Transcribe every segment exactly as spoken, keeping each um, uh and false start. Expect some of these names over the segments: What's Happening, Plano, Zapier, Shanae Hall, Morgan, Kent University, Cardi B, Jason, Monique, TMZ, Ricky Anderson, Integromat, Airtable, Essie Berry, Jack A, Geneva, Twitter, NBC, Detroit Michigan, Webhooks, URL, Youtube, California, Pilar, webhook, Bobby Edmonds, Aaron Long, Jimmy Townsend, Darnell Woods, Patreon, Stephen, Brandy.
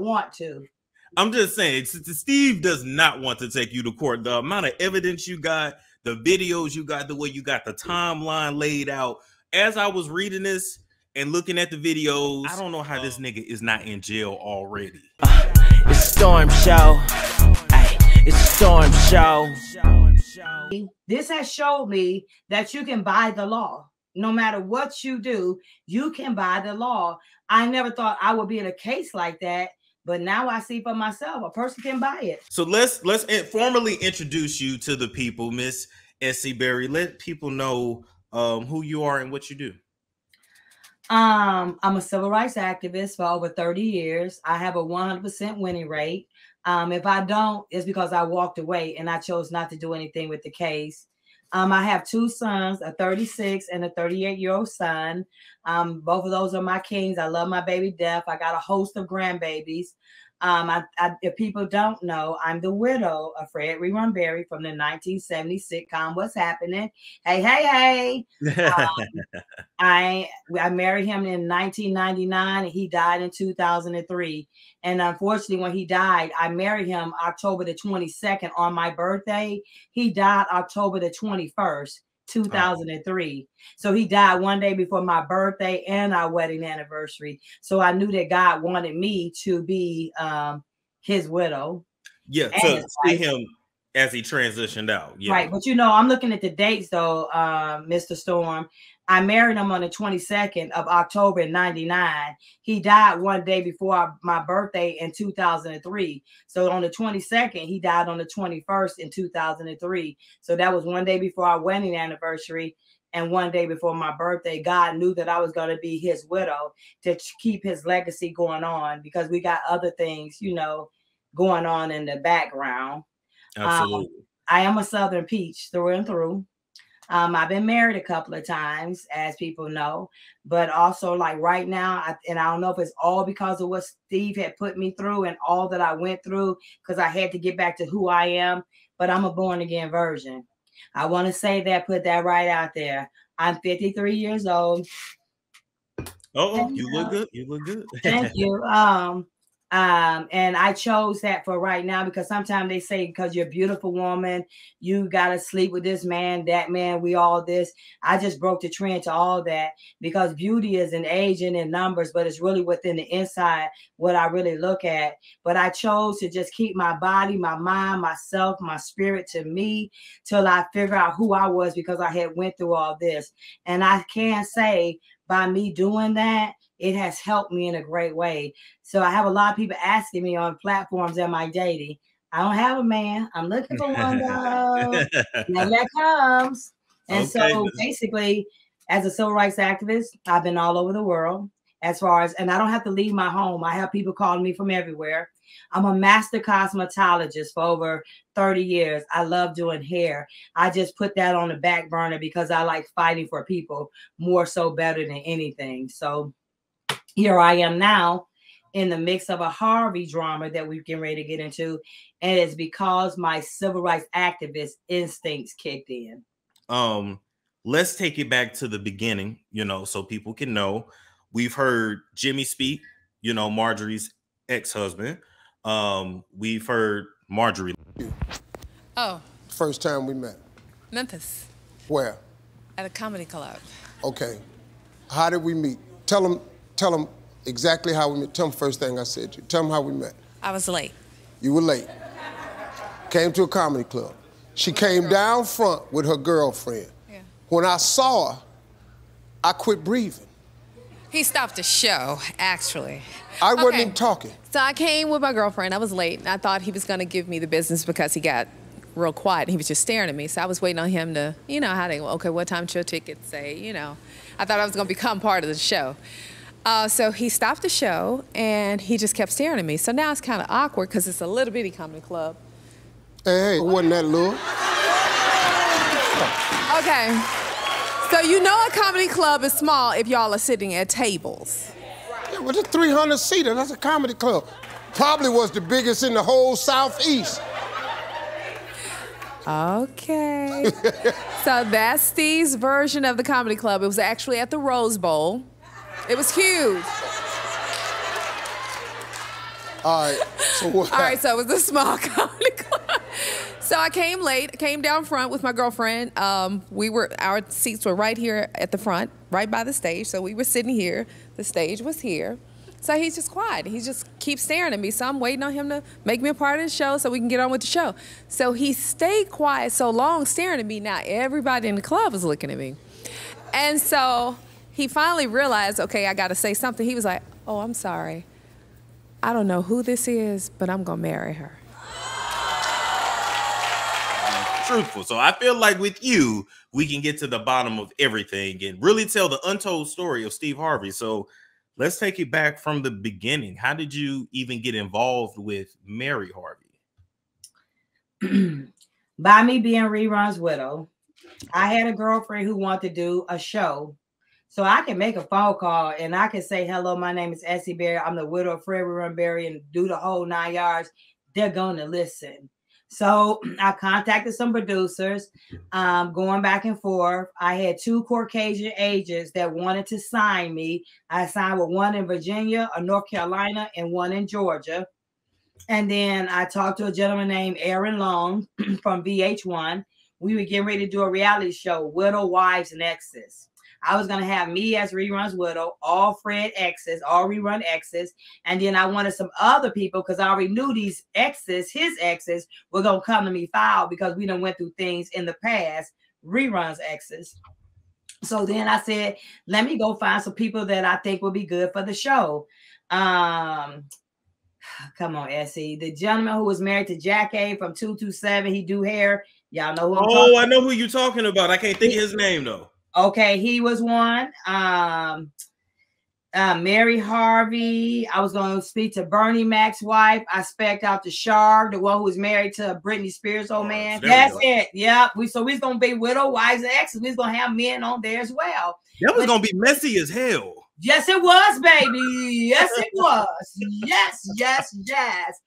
want to. I'm just saying, Steve does not want to take you to court. The amount of evidence you got, the videos you got, the way you got the timeline laid out. As I was reading this and looking at the videos, I don't know how this nigga is not in jail already. Uh, it's Storm Show. Ay, it's Storm Show. This has showed me that you can buy the law. No matter what you do, you can buy the law. I never thought I would be in a case like that. But now I see for myself, a person can buy it. So let's let's formally introduce you to the people, Miss Essie Berry. Let people know um, who you are and what you do. Um, I'm a civil rights activist for over thirty years. I have a one hundred percent winning rate. Um, if I don't, it's because I walked away and I chose not to do anything with the case. Um, I have two sons, a thirty-six and a thirty-eight-year-old son. Um, both of those are my kings. I love my baby death. I got a host of grandbabies. Um, I, I, if people don't know, I'm the widow of Fred Rerun Berry from the nineteen seventy sitcom What's Happening. Hey, hey, hey! um, I I married him in nineteen ninety-nine, and he died in two thousand three. And unfortunately, when he died, I married him October the twenty-second on my birthday. He died October the twenty-first, two thousand three. Oh. So he died one day before my birthday and our wedding anniversary. So I knew that God wanted me to be um, his widow. Yeah, to see him as he transitioned out. Yeah. Right, but you know, I'm looking at the dates though, uh, Mister Storm. I married him on the twenty-second of October in ninety-nine. He died one day before I, my birthday in two thousand three. So on the twenty-second, he died on the twenty-first in two thousand three. So that was one day before our wedding anniversary and one day before my birthday. God knew that I was going to be his widow to keep his legacy going on because we got other things, you know, going on in the background. Absolutely. Um, I am a Southern peach through and through. Um, I've been married a couple of times, as people know, but also like right now, I, and I don't know if it's all because of what Steve had put me through and all that I went through, because I had to get back to who I am, but I'm a born again virgin. I want to say that, put that right out there. I'm fifty-three years old. Oh, and, you look uh, good. You look good. Thank you. Um, Um, and I chose that for right now because sometimes they say, because you're a beautiful woman, you got to sleep with this man, that man, we all this. I just broke the trend to all that because beauty is in age and in numbers, but it's really within the inside what I really look at. But I chose to just keep my body, my mind, myself, my spirit to me till I figure out who I was because I had went through all this. And I can say by me doing that, it has helped me in a great way. So I have a lot of people asking me on platforms, am I dating? I don't have a man. I'm looking for one though. And that comes. And okay. So basically, as a civil rights activist, I've been all over the world as far as, and I don't have to leave my home. I have people calling me from everywhere. I'm a master cosmetologist for over thirty years. I love doing hair. I just put that on the back burner because I like fighting for people more so better than anything. So here I am now in the mix of a Harvey drama that we're getting ready to get into. And it's because my civil rights activist instincts kicked in. Um, let's take it back to the beginning, you know, so people can know. We've heard Jimmy speak, you know, Marjorie's ex-husband. Um, we've heard Marjorie. Oh. First time we met. Memphis. Where? At a comedy club. Okay. How did we meet? Tell them. Tell them exactly how we met. Tell them first thing I said to you. Tell them how we met. I was late. You were late. Came to a comedy club. She came down front with her girlfriend. Yeah. When I saw her, I quit breathing. He stopped the show, actually. I okay. wasn't even talking. So I came with my girlfriend. I was late, and I thought he was going to give me the business because he got real quiet, and he was just staring at me. So I was waiting on him to, you know, how they, okay, what time should your ticket say, you know. I thought I was going to become part of the show. Uh, so he stopped the show, and he just kept staring at me. So now it's kind of awkward because it's a little bitty comedy club. Hey, it wasn't that little. Okay. So you know a comedy club is small if y'all are sitting at tables. Yeah, well, it's three hundred seater. That's a comedy club. Probably was the biggest in the whole Southeast. Okay. So that's Steve's version of the comedy club. It was actually at the Rose Bowl. It was huge. All right. So what? All right. So it was a small comedy club. So I came late. Came down front with my girlfriend. Um, we were our seats were right here at the front, right by the stage. So we were sitting here. The stage was here. So he's just quiet. He just keeps staring at me. So I'm waiting on him to make me a part of the show so we can get on with the show. So he stayed quiet so long, staring at me. Now everybody in the club is looking at me. And so he finally realized, okay, I got to say something. He was like, oh, I'm sorry. I don't know who this is, but I'm going to marry her. Truthful. So I feel like with you, we can get to the bottom of everything and really tell the untold story of Steve Harvey. So let's take it back from the beginning. How did you even get involved with Mary Harvey? By me being Rerun's widow, I had a girlfriend who wanted to do a show. So I can make a phone call and I can say, hello, my name is Essie Berry. I'm the widow of Fred Rerun Berry, and do the whole nine yards. They're going to listen. So I contacted some producers, um, going back and forth. I had two Caucasian agents that wanted to sign me. I signed with one in Virginia, or North Carolina, and one in Georgia. And then I talked to a gentleman named Aaron Long from V H one. We were getting ready to do a reality show, Widow, Wives, and Exes. I was going to have me as Rerun's widow, all Fred exes, all Rerun exes. And then I wanted some other people because I already knew these exes, his exes, were going to come to me foul because we done went through things in the past, Rerun's exes. So then I said, let me go find some people that I think would be good for the show. Um, come on, Essie. The gentleman who was married to Jack A from two two seven, he do hair. Y'all know who I'm Oh, I know who you're talking about. I can't think of his name, though. Okay, he was one. Um, uh, Mary Harvey. I was going to speak to Bernie Mac's wife. I specked out to Sharp, the one who was married to Britney Spears' old man. That's it. Yeah. We so we're going to be widow, wives, and exes. We're going to have men on there as well. That was going to be messy as hell. Yes, it was, baby. Yes, it was. Yes, yes, yes.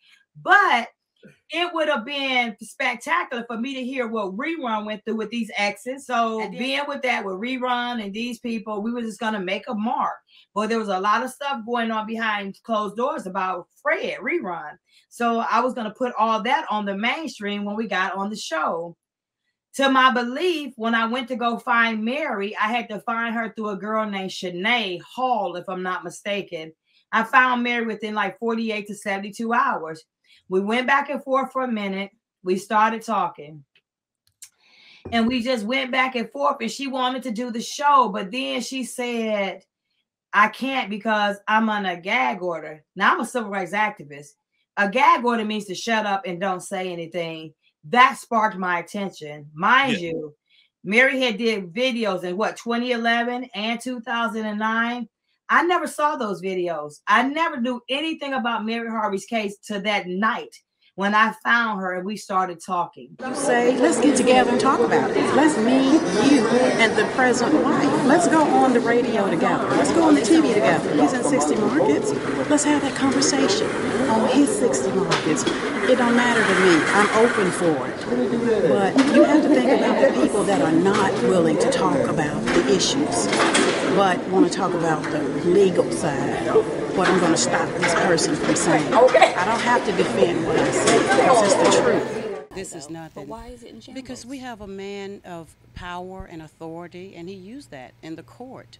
But it would have been spectacular for me to hear what Rerun went through with these exes. So then, being with that, with Rerun and these people, we were just going to make a mark. But there was a lot of stuff going on behind closed doors about Fred Rerun. So I was going to put all that on the mainstream when we got on the show. To my belief, when I went to go find Mary, I had to find her through a girl named Shanae Hall, if I'm not mistaken. I found Mary within like forty-eight to seventy-two hours. We went back and forth for a minute. We started talking. And we just went back and forth. And she wanted to do the show. But then she said, I can't because I'm on a gag order. Now, I'm a civil rights activist. A gag order means to shut up and don't say anything. That sparked my attention. Mind yeah. you, Mary had did videos in, what, twenty eleven and two thousand nine? I never saw those videos. I never knew anything about Mary Harvey's case to that night when I found her and we started talking. You say, let's get together and talk about it. Let's meet you and the present wife. Let's go on the radio together. Let's go on the T V together. He's in sixty markets. Let's have that conversation on his sixty markets. It don't matter to me. I'm open for it. But you have to think about the people that are not willing to talk about the issues, but want to talk about the legal side. But I'm going to stop this person from saying. Okay. I don't have to defend what I say. It's just the truth. This is nothing. But why is it in shambles? Because we have a man of power and authority, and he used that in the court.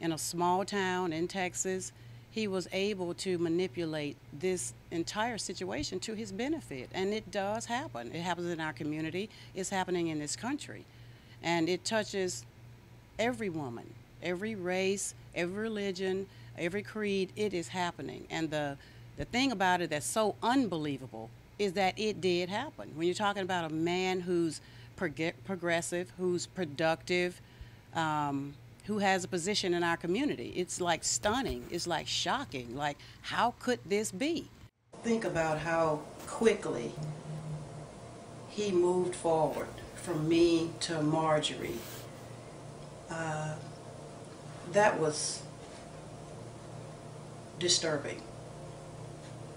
In a small town in Texas, he was able to manipulate this entire situation to his benefit, and it does happen. It happens in our community. It's happening in this country, and it touches every woman. Every race, every religion, every creed, it is happening. And the, the thing about it that's so unbelievable is that it did happen. When you're talking about a man who's prog- progressive, who's productive, um, who has a position in our community, it's like stunning, it's like shocking. Like, how could this be? Think about how quickly he moved forward from me to Marjorie. Uh, That was disturbing.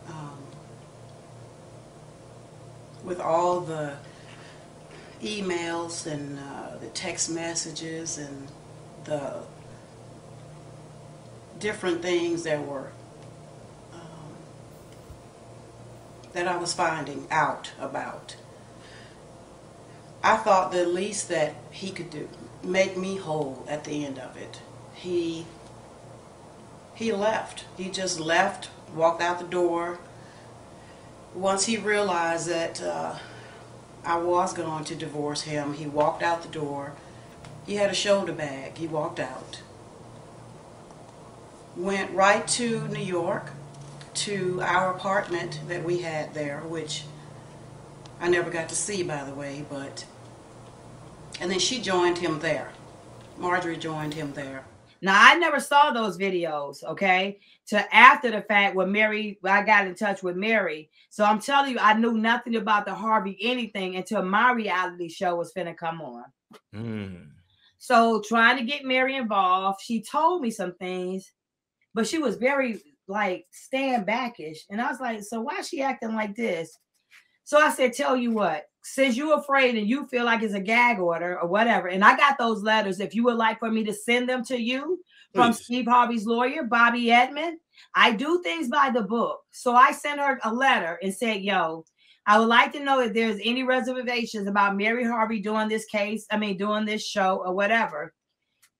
Um, with all the emails and uh, the text messages and the different things that were um, that I was finding out about. I thought the least that he could do, make me whole at the end of it. He, he left. He just left, walked out the door. Once he realized that uh, I was going to divorce him, he walked out the door. He had a shoulder bag. He walked out. Went right to New York, to our apartment that we had there, which I never got to see, by the way, but... And then she joined him there. Marjorie joined him there. Now, I never saw those videos, okay, to after the fact when Mary, I got in touch with Mary. So I'm telling you, I knew nothing about the Harvey anything until my reality show was finna come on. Mm. So trying to get Mary involved, she told me some things, but she was very, like, stand backish. And I was like, so why is she acting like this? So I said, tell you what, since you're afraid and you feel like it's a gag order or whatever, and I got those letters, if you would like for me to send them to you from Please. Steve Harvey's lawyer, Bobby Edmonds, I do things by the book. So I sent her a letter and said, yo, I would like to know if there's any reservations about Mary Harvey doing this case, I mean, doing this show or whatever.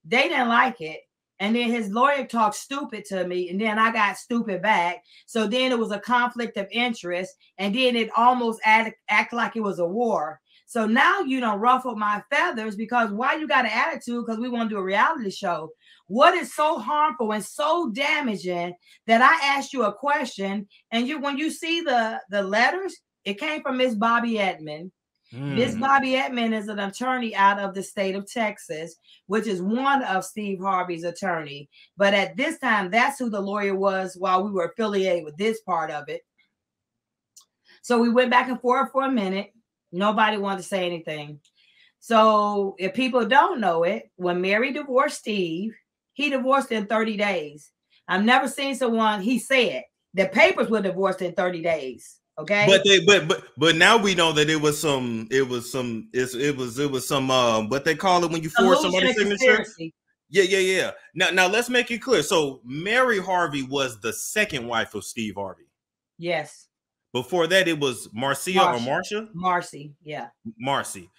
They didn't like it. And then his lawyer talked stupid to me, and then I got stupid back. So then it was a conflict of interest, and then it almost act, act like it was a war. So now you don't ruffle my feathers, because why you got an attitude because we want to do a reality show? What is so harmful and so damaging that I asked you a question, and you when you see the, the letters, it came from Miss Bobby Edmonds. Mm. Miss Bobby Edmonds is an attorney out of the state of Texas, which is one of Steve Harvey's attorney. But at this time, that's who the lawyer was while we were affiliated with this part of it. So we went back and forth for a minute. Nobody wanted to say anything. So if people don't know it, when Mary divorced Steve, he divorced in thirty days. I've never seen someone, he said, the papers were divorced in thirty days. Okay, but they but but but now we know that it was some it was some it's, it was it was some um uh, what they call it when you force somebody's signature. Yeah, yeah, yeah. Now now let's make it clear. So Mary Harvey was the second wife of Steve Harvey. Yes. Before that, it was Marcia Marcia. or Marcia. Marcy, yeah. Marcy.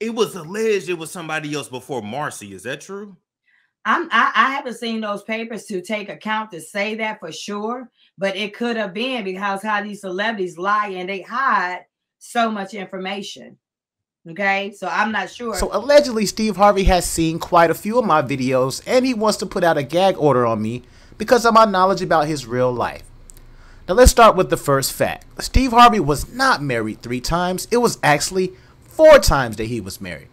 It was alleged it was somebody else before Marcy. Is that true? I'm, I, I haven't seen those papers to take account to say that for sure, but it could have been because how these celebrities lie and they hide so much information. Okay, so I'm not sure. So allegedly, Steve Harvey has seen quite a few of my videos and he wants to put out a gag order on me because of my knowledge about his real life. Now let's start with the first fact. Steve Harvey was not married three times. It was actually four times that he was married.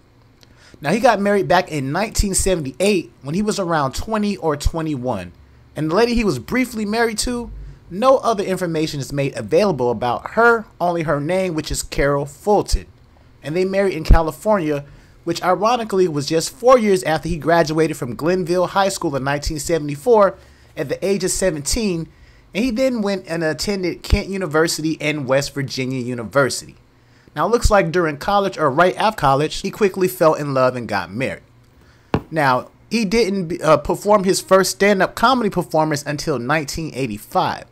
Now, he got married back in nineteen seventy-eight when he was around twenty or twenty-one. And the lady he was briefly married to, no other information is made available about her, only her name, which is Carol Fulton. And they married in California, which ironically was just four years after he graduated from Glenville High School in nineteen seventy-four at the age of seventeen. And he then went and attended Kent University and West Virginia University. Now, it looks like during college or right after college, he quickly fell in love and got married. Now, he didn't uh, perform his first stand-up comedy performance until nineteen eighty-five.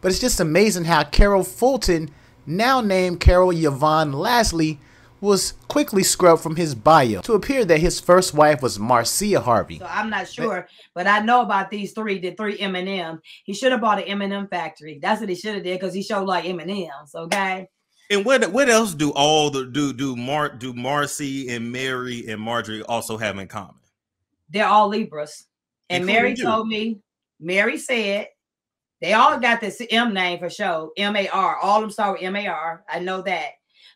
But it's just amazing how Carol Fulton, now named Carol Yvonne Lasley, was quickly scrubbed from his bio to appear that his first wife was Marcia Harvey. So I'm not sure, but I know about these three, the three M and M. He should have bought an M and M factory. That's what he should have did because he showed like M and M's, okay? And what what else do all the do do Mar do Marcy and Mary and Marjorie also have in common? They're all Libras. And Including Mary you. told me, Mary said they all got this M name for show, M A R. All of them start with M A R. I know that.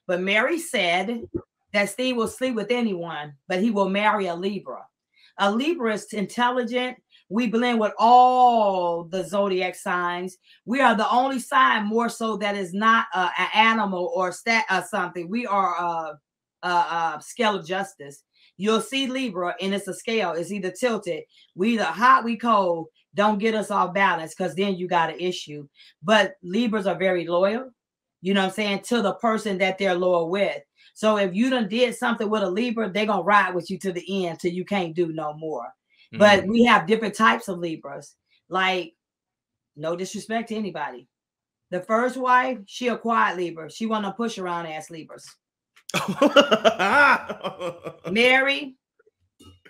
But Mary said that Steve will sleep with anyone, but he will marry a Libra. A Libra is intelligent. We blend with all the zodiac signs. We are the only sign more so that is not uh, an animal or stat or something. We are a uh, uh, uh, scale of justice. You'll see Libra and it's a scale. It's either tilted. We either hot, we cold. Don't get us off balance because then you got an issue. But Libras are very loyal. You know what I'm saying? To the person that they're loyal with. So if you done did something with a Libra, they're going to ride with you to the end till you can't do no more. But we have different types of Libras. Like, no disrespect to anybody. The first wife, she a quiet Libra. She want to push around ass Libras. Mary,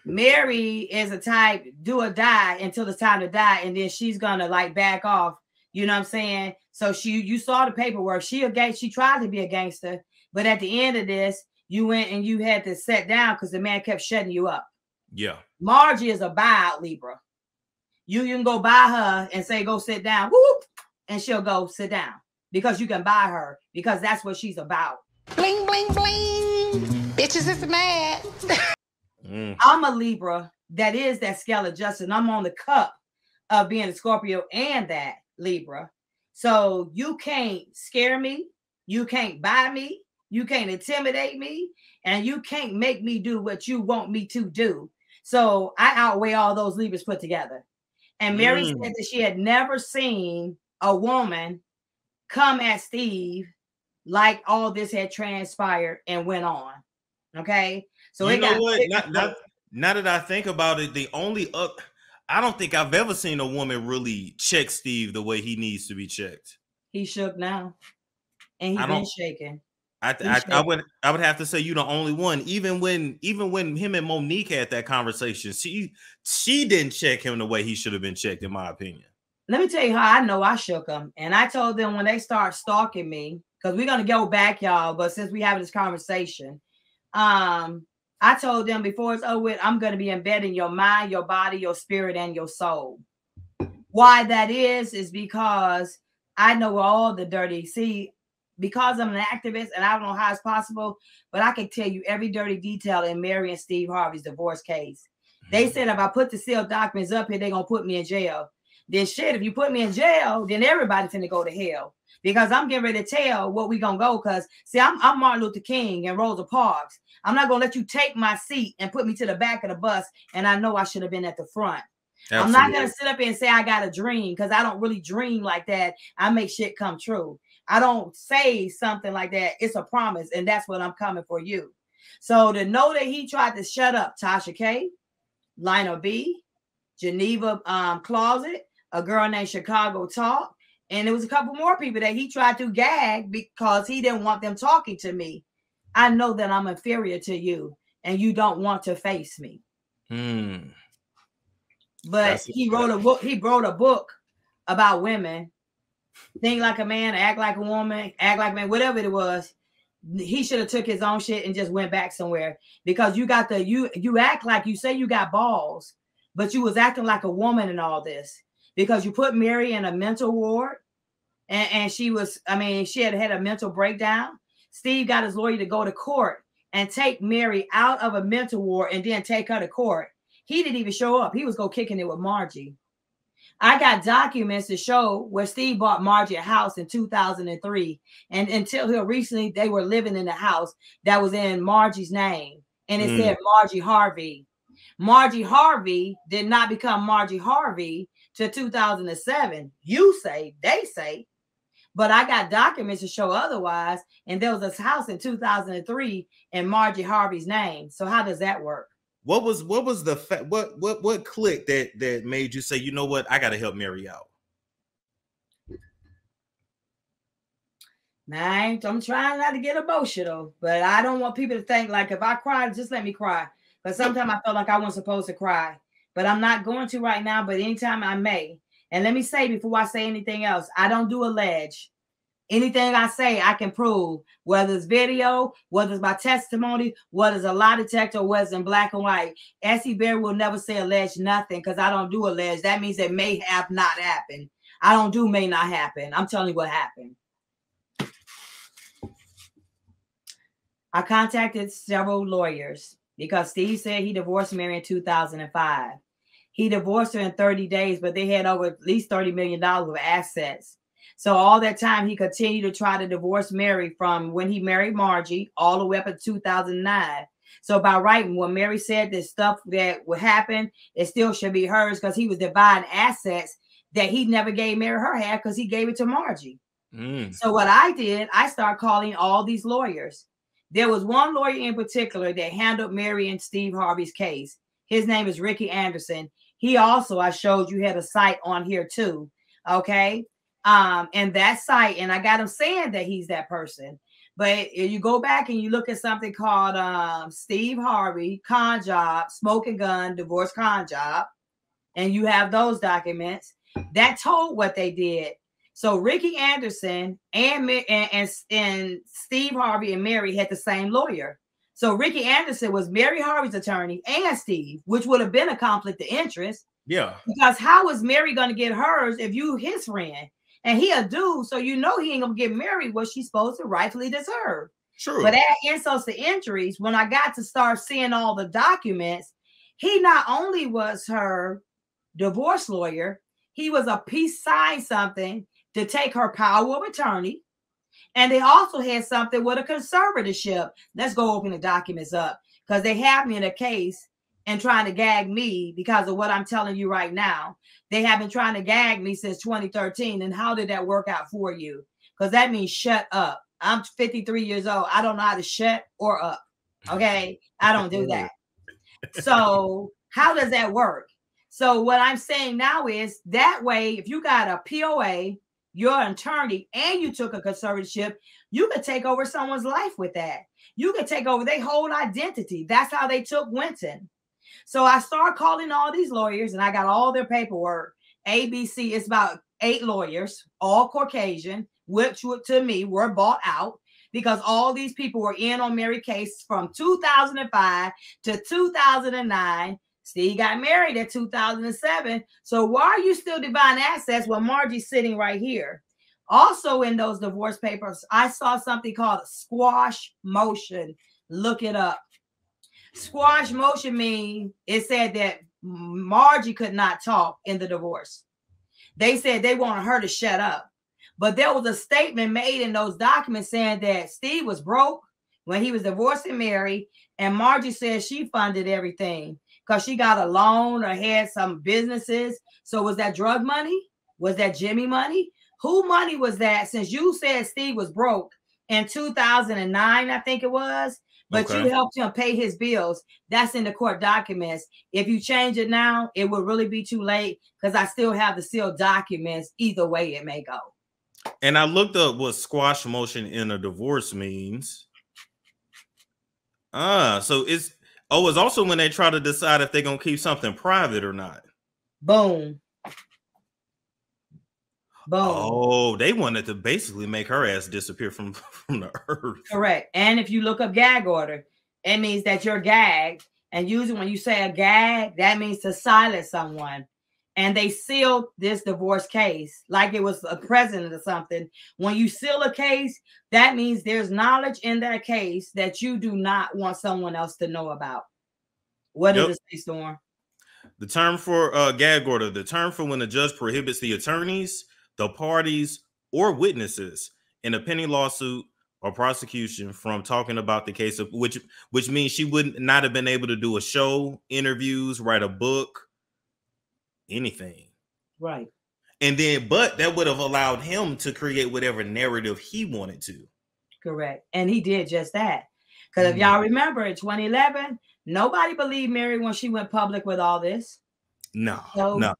Mary is a type do or die until it's time to die, and then she's gonna like back off. You know what I'm saying? So she, you saw the paperwork. She a gang, she tried to be a gangster, but at the end of this, you went and you had to sit down because the man kept shutting you up. Yeah. Margie is a buyout Libra. You, you can go buy her and say, go sit down. Whoop, and she'll go sit down because you can buy her because that's what she's about. Bling, bling, bling. Bitches is mad. mm. I'm a Libra that is that scale of justice. And I'm on the cup of being a Scorpio and that Libra. So you can't scare me. You can't buy me. You can't intimidate me. And you can't make me do what you want me to do. So I outweigh all those Libras put together. And Mary mm. said that she had never seen a woman come at Steve like all this had transpired and went on. Okay. So you it know got what? Not, not, now that I think about it, the only up, I don't think I've ever seen a woman really check Steve the way he needs to be checked. He shook now. And he's been shaking. I, he's I, shaking. I would I would have to say you're the only one. Even when even when him and Monique had that conversation, she she didn't check him the way he should have been checked, in my opinion. Let me tell you how I know I shook him. And I told them when they start stalking me. Because we're going to go back, y'all. But since we have this conversation, um, I told them before it's over with, I'm going to be in bed in your mind, your body, your spirit, and your soul. Why that is, is because I know all the dirty. See, because I'm an activist, and I don't know how it's possible, but I can tell you every dirty detail in Mary and Steve Harvey's divorce case. They said if I put the sealed documents up here, they're going to put me in jail. Then shit, if you put me in jail, then everybody's going to go to hell. Because I'm getting ready to tell what we gonna go. Because see, I'm, I'm Martin Luther King and Rosa Parks. I'm not gonna let you take my seat and put me to the back of the bus. And I know I should have been at the front. Absolutely. I'm not gonna sit up here and say I got a dream because I don't really dream like that. I make shit come true. I don't say something like that. It's a promise, and that's what I'm coming for you. So to know that he tried to shut up Tasha K, Lionel B, Geneva um, Closet, a girl named Chicago Talk. And it was a couple more people that he tried to gag because he didn't want them talking to me. I know that I'm inferior to you and you don't want to face me. Mm. But That's he wrote a book. He wrote a book about women. Think like a man, act like a woman, act like a man, whatever it was. He should have took his own shit and just went back somewhere because you got the, you, you act like you say you got balls, but you was acting like a woman in all this. Because you put Mary in a mental ward and, and she was, I mean, she had had a mental breakdown. Steve got his lawyer to go to court and take Mary out of a mental ward and then take her to court. He didn't even show up. He was go kicking it with Margie. I got documents to show where Steve bought Margie a house in two thousand three. And until here recently, they were living in a house that was in Margie's name. And it mm. said Margie Harvey. Margie Harvey did not become Margie Harvey to two thousand seven, you say, they say, but I got documents to show otherwise. And there was this house in two thousand three in Margie Harvey's name. So how does that work? What was what was the fa what what what click that that made you say, you know what, I got to help Mary out? Now, I'm trying not to get emotional, but I don't want people to think like if I cry, just let me cry. But sometimes I felt like I wasn't supposed to cry. But I'm not going to right now, but anytime I may. And let me say before I say anything else, I don't do allege. Anything I say, I can prove, whether it's video, whether it's my testimony, whether it's a lie detector, or whether it's in black and white. Essie Berry will never say allege nothing because I don't do allege. That means it may have not happened. I don't do may not happen. I'm telling you what happened. I contacted several lawyers. Because Steve said he divorced Mary in two thousand five. He divorced her in thirty days, but they had over at least thirty million dollars of assets. So all that time, he continued to try to divorce Mary from when he married Margie all the way up to two thousand nine. So by writing what Mary said, this stuff that would happen, it still should be hers because he was dividing assets that he never gave Mary her half because he gave it to Margie. Mm. So what I did, I started calling all these lawyers. There was one lawyer in particular that handled Mary and Steve Harvey's case. His name is Ricky Anderson. He also, I showed you, had a site on here too. Okay. um, and that site. And I got him saying that he's that person. But you go back and you look at something called um, Steve Harvey, con job, smoking gun, divorce con job, and you have those documents that told what they did. So Ricky Anderson and, and, and, and Steve Harvey and Mary had the same lawyer. So Ricky Anderson was Mary Harvey's attorney and Steve, which would have been a conflict of interest. Yeah. Because how is Mary going to get hers if you his friend? And he a dude, so you know he ain't going to get Mary what she's supposed to rightfully deserve. True. But add insults to injuries, when I got to start seeing all the documents, he not only was her divorce lawyer, he was a peace sign something to take her power of attorney. And they also had something with a conservatorship. Let's go open the documents up because they have me in a case and trying to gag me because of what I'm telling you right now. They have been trying to gag me since twenty thirteen. And how did that work out for you? Because that means shut up. I'm fifty-three years old. I don't know how to shut or up. Okay. I don't do that. So how does that work? So what I'm saying now is that way, if you got a P O A, your attorney, and you took a conservatorship, you could take over someone's life with that. You could take over their whole identity. That's how they took Wynton. So I started calling all these lawyers, and I got all their paperwork. A B C, it's about eight lawyers, all Caucasian, which to me were bought out because all these people were in on Mary case from two thousand five to two thousand nine. Steve got married in two thousand seven. So why are you still divine assets when Margie's sitting right here? Also in those divorce papers, I saw something called squash motion. Look it up. Squash motion means it said that Margie could not talk in the divorce. They said they wanted her to shut up. But there was a statement made in those documents saying that Steve was broke when he was divorcing Mary, and Margie said she funded everything. Because she got a loan or had some businesses. So was that drug money? Was that Jimmy money? Who money was that? Since you said Steve was broke in two thousand nine, I think it was, but okay, you helped him pay his bills. That's in the court documents. If you change it now, it would really be too late because I still have the sealed documents. Either way it may go. And I looked up what squash motion in a divorce means. Ah, so it's, oh, it's also when they try to decide if they're going to keep something private or not. Boom. Boom. Oh, they wanted to basically make her ass disappear from, from the earth. Correct. And if you look up gag order, it means that you're gagged. And usually when you say a gag, that means to silence someone. And they sealed this divorce case like it was a president or something. When you seal a case, that means there's knowledge in that case that you do not want someone else to know about. What yep. does it say, Storm? The term for uh, gag order, the term for when a judge prohibits the attorneys, the parties, or witnesses in a pending lawsuit or prosecution from talking about the case, of which which means she would not have been able to do a show, interviews, write a book, anything. Right. And then, but that would have allowed him to create whatever narrative he wanted to. Correct. And he did just that. Because mm-hmm. if y'all remember in twenty eleven, nobody believed Mary when she went public with all this. No, so no.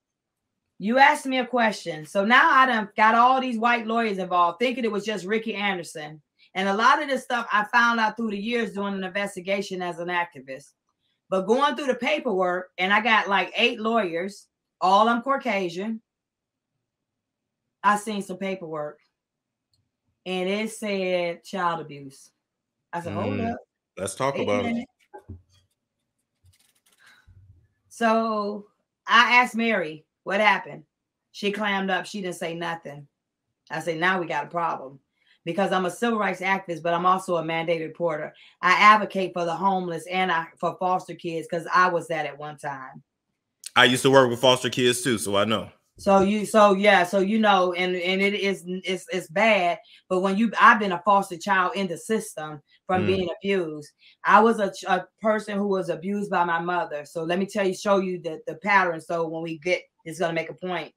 You asked me a question. So now I done got all these white lawyers involved thinking it was just Ricky Anderson. And a lot of this stuff I found out through the years doing an investigation as an activist. But going through the paperwork, and I got like eight lawyers, all I'm Caucasian. I seen some paperwork and it said child abuse. I said, mm, hold up. Let's talk Eight about minutes. it. So I asked Mary, what happened? She clammed up. She didn't say nothing. I said, now we got a problem because I'm a civil rights activist, but I'm also a mandated reporter. I advocate for the homeless and I, for foster kids because I was that at one time. I used to work with foster kids too, so I know. So you, so yeah, so you know, and and it is it's it's bad. But when you, I've been a foster child in the system from mm. being abused. I was a, a person who was abused by my mother. So let me tell you, show you the the pattern. So when we get, it's gonna make a point.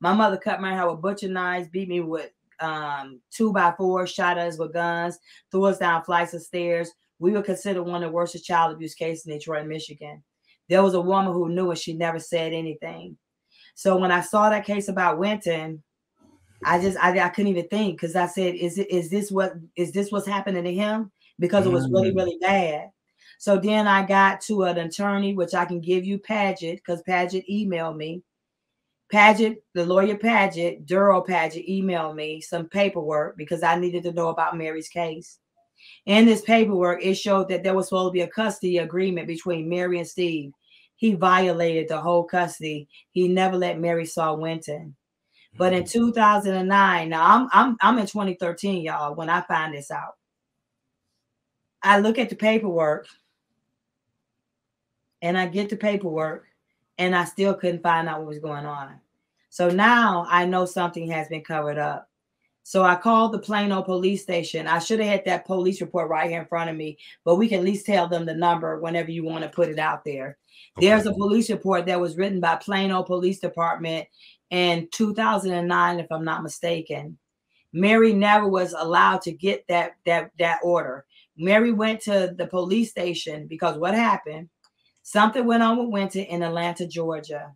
My mother cut my hair with butcher knives, beat me with um two by four, shot us with guns, threw us down flights of stairs. We were considered one of the worst child abuse cases in Detroit, Michigan. There was a woman who knew and she never said anything. So when I saw that case about Wynton, I just I, I couldn't even think, because I said, is it is this what is this what's happening to him? Because it was really, really bad. So then I got to an attorney, which I can give you, Padgett, because Padgett emailed me. Padgett, the lawyer Padgett, Durrell Padgett emailed me some paperwork because I needed to know about Mary's case. In this paperwork, it showed that there was supposed to be a custody agreement between Mary and Steve. He violated the whole custody. He never let Mary saw Wynton. But in two thousand nine, now I'm I'm I'm in twenty thirteen, y'all, when I find this out. I look at the paperwork, and I get the paperwork, and I still couldn't find out what was going on. So now I know something has been covered up. So I called the Plano Police Station. I should have had that police report right here in front of me, but we can at least tell them the number whenever you want to put it out there. Okay. There's a police report that was written by Plano Police Department in two thousand nine, if I'm not mistaken. Mary never was allowed to get that, that, that order. Mary went to the police station because what happened? Something went on with Wynton in Atlanta, Georgia.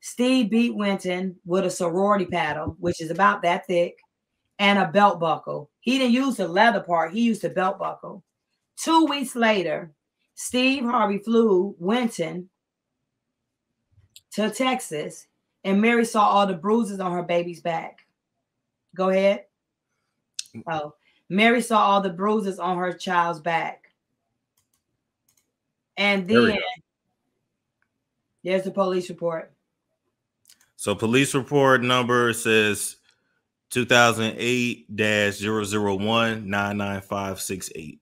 Steve beat Wynton with a sorority paddle, which is about that thick, and a belt buckle. He didn't use the leather part. He used the belt buckle. Two weeks later, Steve Harvey flew Wynton to Texas, and Mary saw all the bruises on her baby's back. Go ahead. Oh. Mary saw all the bruises on her child's back. And then there's the police report. So police report number says two thousand eight dash zero zero one nine nine five six eight.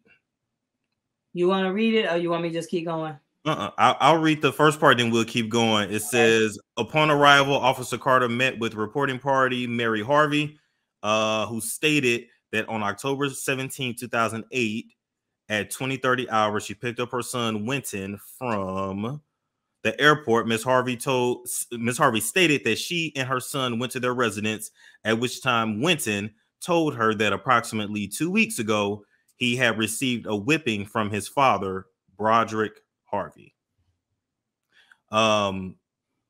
You want to read it, or you want me to just keep going? Uh-uh. I'll, I'll read the first part, then we'll keep going. It says, upon arrival, Officer Carter met with reporting party Mary Harvey, uh, who stated that on October seventeenth two thousand eight, at twenty thirty hours, she picked up her son Wynton from the airport. Miss Harvey told Miss Harvey stated that she and her son went to their residence, at which time Wynton told her that approximately two weeks ago he had received a whipping from his father, Broderick Harvey. Um,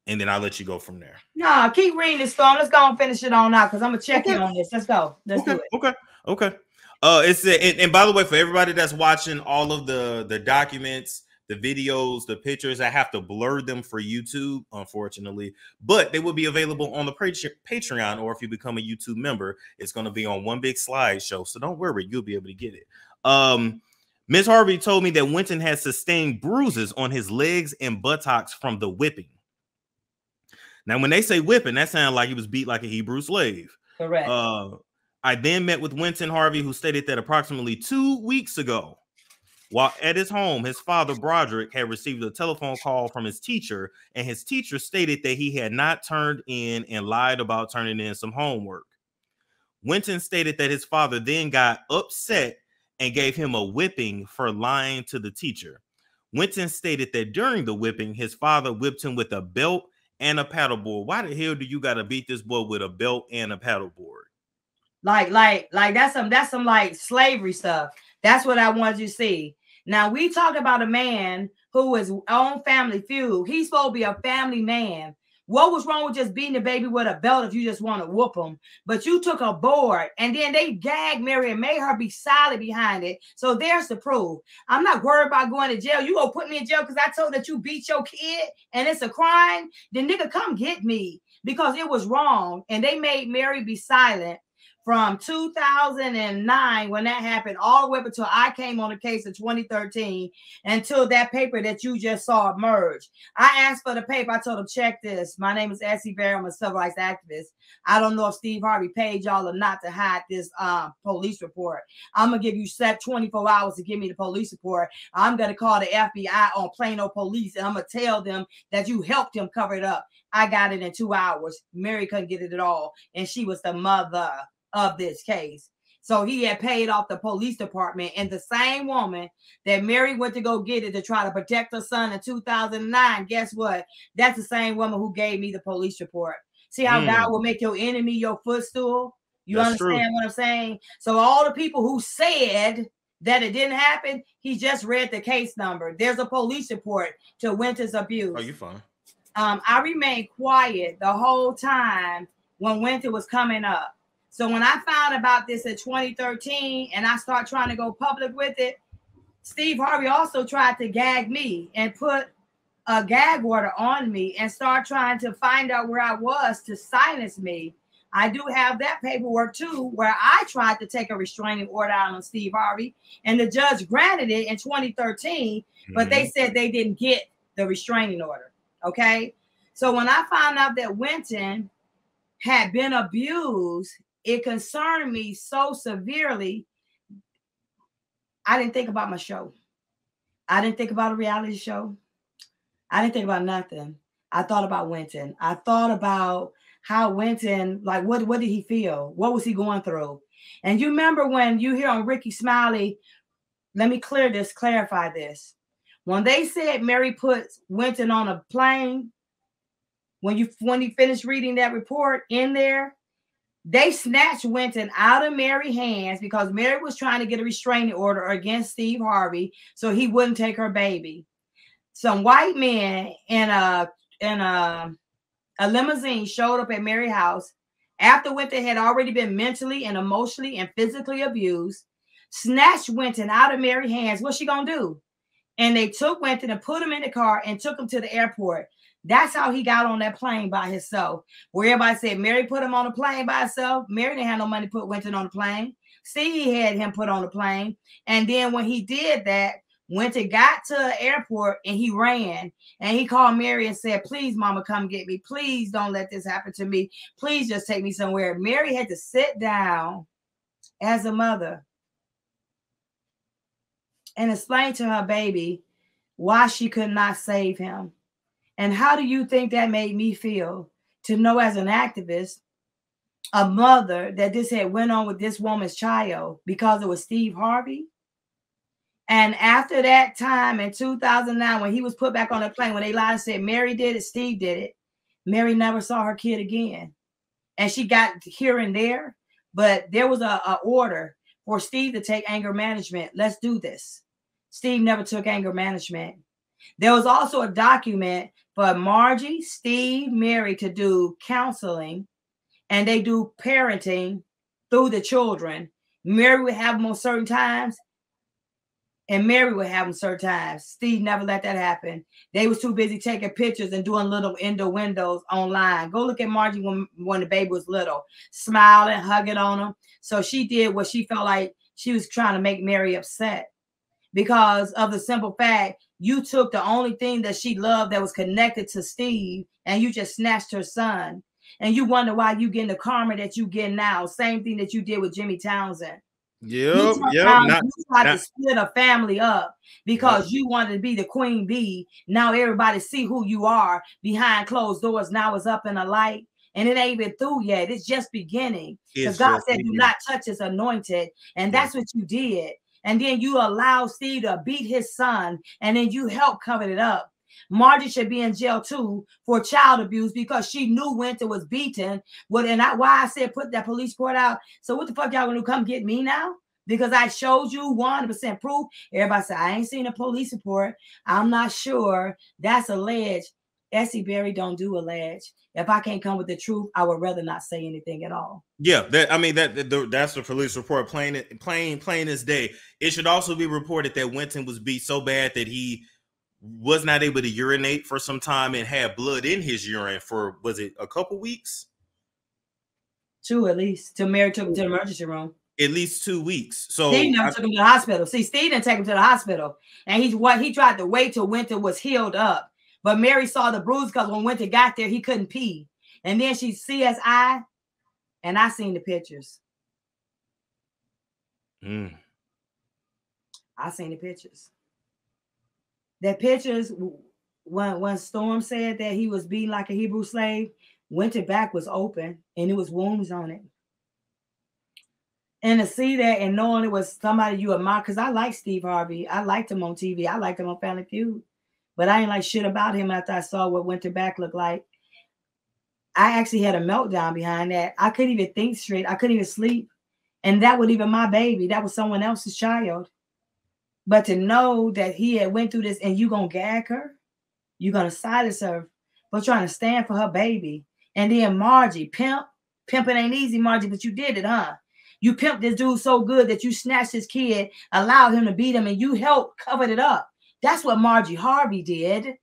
and then I'll let you go from there. No, keep reading this, Storm. Let's go and finish it on out because I'm gonna check in on this. Let's go. Let's do it. Okay. Okay. Uh, it's a, and, and by the way, for everybody that's watching, all of the the documents, the videos, the pictures, I have to blur them for YouTube, unfortunately, but they will be available on the Patreon, or if you become a YouTube member, it's going to be on one big slideshow. So don't worry, you'll be able to get it. Um, Miz Harvey told me that Wynton has sustained bruises on his legs and buttocks from the whipping. Now, when they say whipping, that sounds like he was beat like a Hebrew slave. Correct. Uh, I then met with Wynton Harvey, who stated that approximately two weeks ago, while at his home, his father, Broderick, had received a telephone call from his teacher, and his teacher stated that he had not turned in and lied about turning in some homework. Wynton stated that his father then got upset and gave him a whipping for lying to the teacher. Wynton stated that during the whipping, his father whipped him with a belt and a paddleboard. Why the hell do you got to beat this boy with a belt and a paddleboard? Like, like, like that's some, that's some like slavery stuff. That's what I wanted you to see. Now we talk about a man who is on Family Feud. He's supposed to be a family man. What was wrong with just beating a baby with a belt if you just want to whoop him? But you took a board, and then they gagged Mary and made her be solid behind it. So there's the proof. I'm not worried about going to jail. You gonna put me in jail because I told that you beat your kid and it's a crime? Then nigga, come get me, because it was wrong, and they made Mary be silent. From two thousand nine, when that happened, all the way up until I came on the case in twenty thirteen, until that paper that you just saw emerge. I asked for the paper. I told them, check this. My name is Essie Berry. I'm a civil rights activist. I don't know if Steve Harvey paid y'all or not to hide this uh, police report. I'm going to give you set twenty-four hours to give me the police report. I'm going to call the F B I on Plano Police, and I'm going to tell them that you helped him cover it up. I got it in two hours. Mary couldn't get it at all, and she was the mother of this case. So he had paid off the police department, and the same woman that Mary went to go get it to try to protect her son in two thousand nine, guess what? That's the same woman who gave me the police report. See how mm. God will make your enemy your footstool? You That's understand true. What I'm saying? So all the people who said that it didn't happen, he just read the case number. There's a police report to Wynton's abuse. Oh, you fine. Um, I remained quiet the whole time when Wynton was coming up. So when I found about this in twenty thirteen and I start trying to go public with it, Steve Harvey also tried to gag me and put a gag order on me and start trying to find out where I was to silence me. I do have that paperwork too, where I tried to take a restraining order out on Steve Harvey and the judge granted it in twenty thirteen, mm-hmm. but they said they didn't get the restraining order. Okay. So when I found out that Wynton had been abused, it concerned me so severely. I didn't think about my show. I didn't think about a reality show. I didn't think about nothing. I thought about Wynton. I thought about how Wynton, like, what, what did he feel? What was he going through? And you remember when you hear on Ricky Smiley, let me clear this, clarify this. When they said Mary put Wynton on a plane, when you, when you finished reading that report in there, they snatched Wynton out of Mary's hands because Mary was trying to get a restraining order against Steve Harvey so he wouldn't take her baby. Some white men in a in a, a limousine showed up at Mary's house after Wynton had already been mentally and emotionally and physically abused, snatched Wynton out of Mary's hands. What's she gonna do? And they took Wynton and put him in the car and took him to the airport. That's how he got on that plane by himself. Where everybody said Mary put him on a plane by herself. Mary didn't have no money to put Wynton on the plane. Steve had him put on the plane. And then when he did that, Wynton got to the airport and he ran and he called Mary and said, please, mama, come get me. Please don't let this happen to me. Please just take me somewhere. Mary had to sit down as a mother and explain to her baby why she could not save him. And how do you think that made me feel to know as an activist, a mother, that this had went on with this woman's child because it was Steve Harvey? And after that time in two thousand nine, when he was put back on the plane, when they lied and said Mary did it, Steve did it, Mary never saw her kid again. And she got here and there, but there was a, a order for Steve to take anger management. Let's do this. Steve never took anger management. There was also a document for Margie, Steve, Mary to do counseling, and they do parenting through the children. Mary would have them on certain times. And Mary would have them certain times. Steve never let that happen. They was too busy taking pictures and doing little innuendos online. Go look at Margie when, when the baby was little, smiling, hugging on him. So she did what she felt like she was trying to make Mary upset because of the simple fact you took the only thing that she loved that was connected to Steve and you just snatched her son. And you wonder why you getting the karma that you get now. Same thing that you did with Jimmy Townsend. Yeah, yeah. You tried to split a family up because you wanted to be the queen bee. Now everybody see who you are behind closed doors. Now it's up in a light, and it ain't even through yet. It's just beginning. Because God said, "Do not touch His anointed," and that's what you did. And then you allow Steve to beat his son, and then you help cover it up. Margie should be in jail too for child abuse because she knew Wynton was beaten. Well, and I, why I said put that police report out. So what the fuck y'all gonna do? Come get me now? Because I showed you one hundred percent proof. Everybody said, I ain't seen a police report. I'm not sure. That's alleged. Essie Berry don't do allege. If I can't come with the truth, I would rather not say anything at all. Yeah, that, I mean, that the, that's the police report, plain, plain, plain as day. It should also be reported that Wynton was beat so bad that he was not able to urinate for some time and had blood in his urine for, was it a couple weeks? Two, at least, till Mary took him to the emergency room. At least two weeks. So Steve never I, took him to the hospital. See, Steve didn't take him to the hospital. And he, what, he tried to wait till Wynton was healed up. But Mary saw the bruise because when Wynton got there, he couldn't pee. And then she C S I, and I seen the pictures. Mm. I seen the pictures. The pictures, when, when Storm said that he was beaten like a Hebrew slave, Wynton's back was open and it was wounds on it. And to see that and knowing it was somebody you admire, because I like Steve Harvey. I liked him on T V. I liked him on Family Feud. But I ain't like shit about him after I saw what Wynton's back looked like. I actually had a meltdown behind that. I couldn't even think straight. I couldn't even sleep. And that wasn't even my baby. That was someone else's child. But to know that he had went through this and you going to gag her, you're going to silence her for trying to stand for her baby. And then Margie, pimp, Pimping ain't easy, Margie, but you did it, huh? You pimped this dude so good that you snatched his kid, allowed him to beat him, and you helped covered it up. That's what Marjorie Harvey did.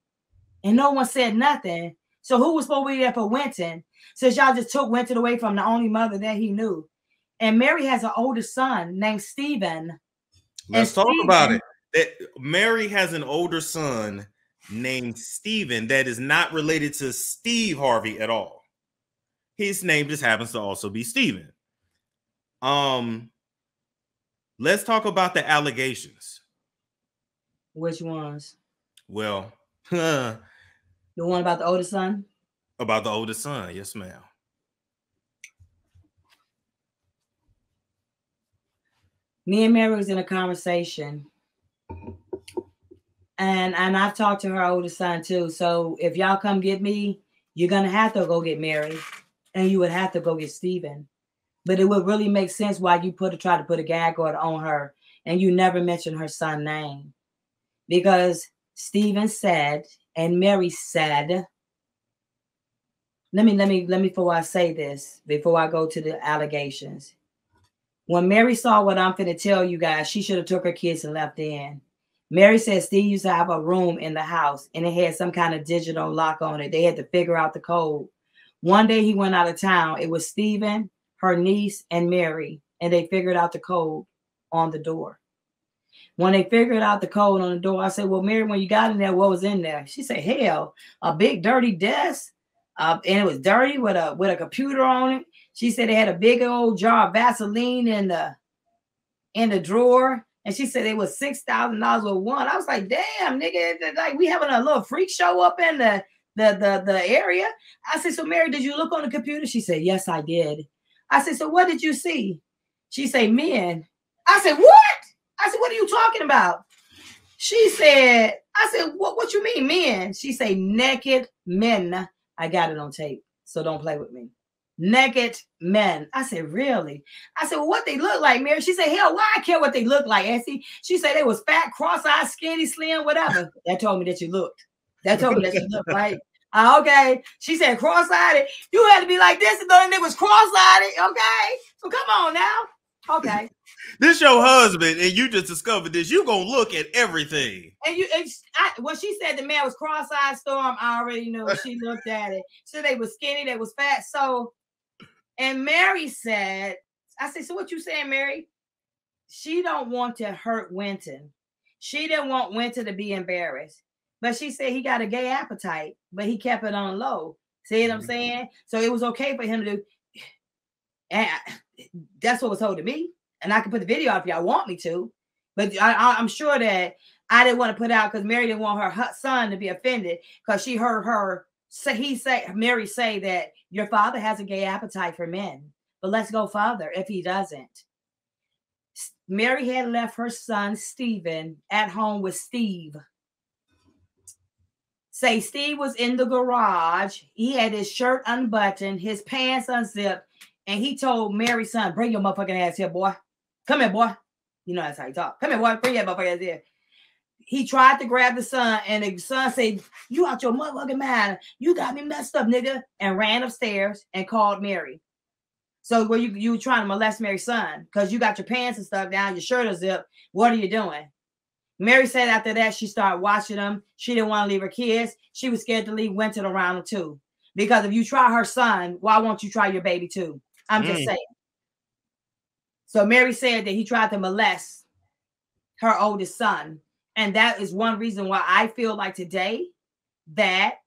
And no one said nothing. So who was supposed to be there for Wynton? Since y'all just took Wynton away from the only mother that he knew. And Mary has an older son named Stephen. Let's talk about it. That Mary has an older son named Stephen that is not related to Steve Harvey at all. His name just happens to also be Stephen. Um, let's talk about the allegations. Which ones? Well, the one about the older son? About the older son, yes, ma'am. Me and Mary was in a conversation. And and I've talked to her older son too. So if y'all come get me, you're gonna have to go get Mary, and you would have to go get Stephen. But it would really make sense why you put a, try to put a gag order on her, and you never mention her son's name, because Stephen said and Mary said. Let me let me let me before I say this, before I go to the allegations. When Mary saw what I'm finna tell you guys, she should have took her kids and left in. Mary says Steve used to have a room in the house, and it had some kind of digital lock on it. They had to figure out the code. One day he went out of town. It was Stephen, her niece, and Mary, and they figured out the code on the door. When they figured out the code on the door, I said, well, Mary, when you got in there, what was in there? She said, hell, a big dirty desk, uh, and it was dirty with a, with a computer on it. She said they had a big old jar of Vaseline in the, in the drawer. And she said it was six thousand dollars with one. I was like, damn, nigga, like we having a little freak show up in the, the, the, the area. I said, so Mary, did you look on the computer? She said, yes, I did. I said, so what did you see? She said, men. I said, what? I said, what are you talking about? She said, I said, what, what you mean men? She said, naked men. I got it on tape, so don't play with me. Naked men. I said, really? I said, well, what they look like, Mary? She said, hell, why I care what they look like, Essie? She said they was fat, cross-eyed, skinny, slim, whatever. That told me that you looked. That told me that you looked, right? Uh, okay. She said cross-eyed. You had to be like this, and though they was cross-eyed. Okay. So come on now. Okay. This your husband, and you just discovered this. You gonna look at everything. And you, and I, well, she said the man was cross-eyed, Storm. I already knew. She looked at it. So they was skinny. They was fat. So. And Mary said, I said, so what you saying, Mary? She don't want to hurt Wynton. She didn't want Wynton to be embarrassed. But she said he got a gay appetite, but he kept it on low. See what I'm saying? So it was okay for him to do. And I, that's what was told to me. And I can put the video out if y'all want me to. But I, I, I'm sure that I didn't want to put out because Mary didn't want her son to be offended because she heard her. So he say, Mary say that your father has a gay appetite for men, but let's go further if he doesn't. Mary had left her son, Stephen, at home with Steve. Say Steve was in the garage. He had his shirt unbuttoned, his pants unzipped, and he told Mary's son, bring your motherfucking ass here, boy. Come here, boy. You know that's how he talk. Come here, boy. Bring your motherfucking ass here. He tried to grab the son, and the son said, you out your motherfucking mind. You got me messed up, nigga, and ran upstairs and called Mary. So were you, you were trying to molest Mary's son because you got your pants and stuff down, your shirt is up. What are you doing? Mary said after that, she started watching him. She didn't want to leave her kids. She was scared to leave Wynton around him too. Because if you try her son, why won't you try your baby too? I'm mm. just saying. So Mary said that he tried to molest her oldest son. And that is one reason why I feel like today that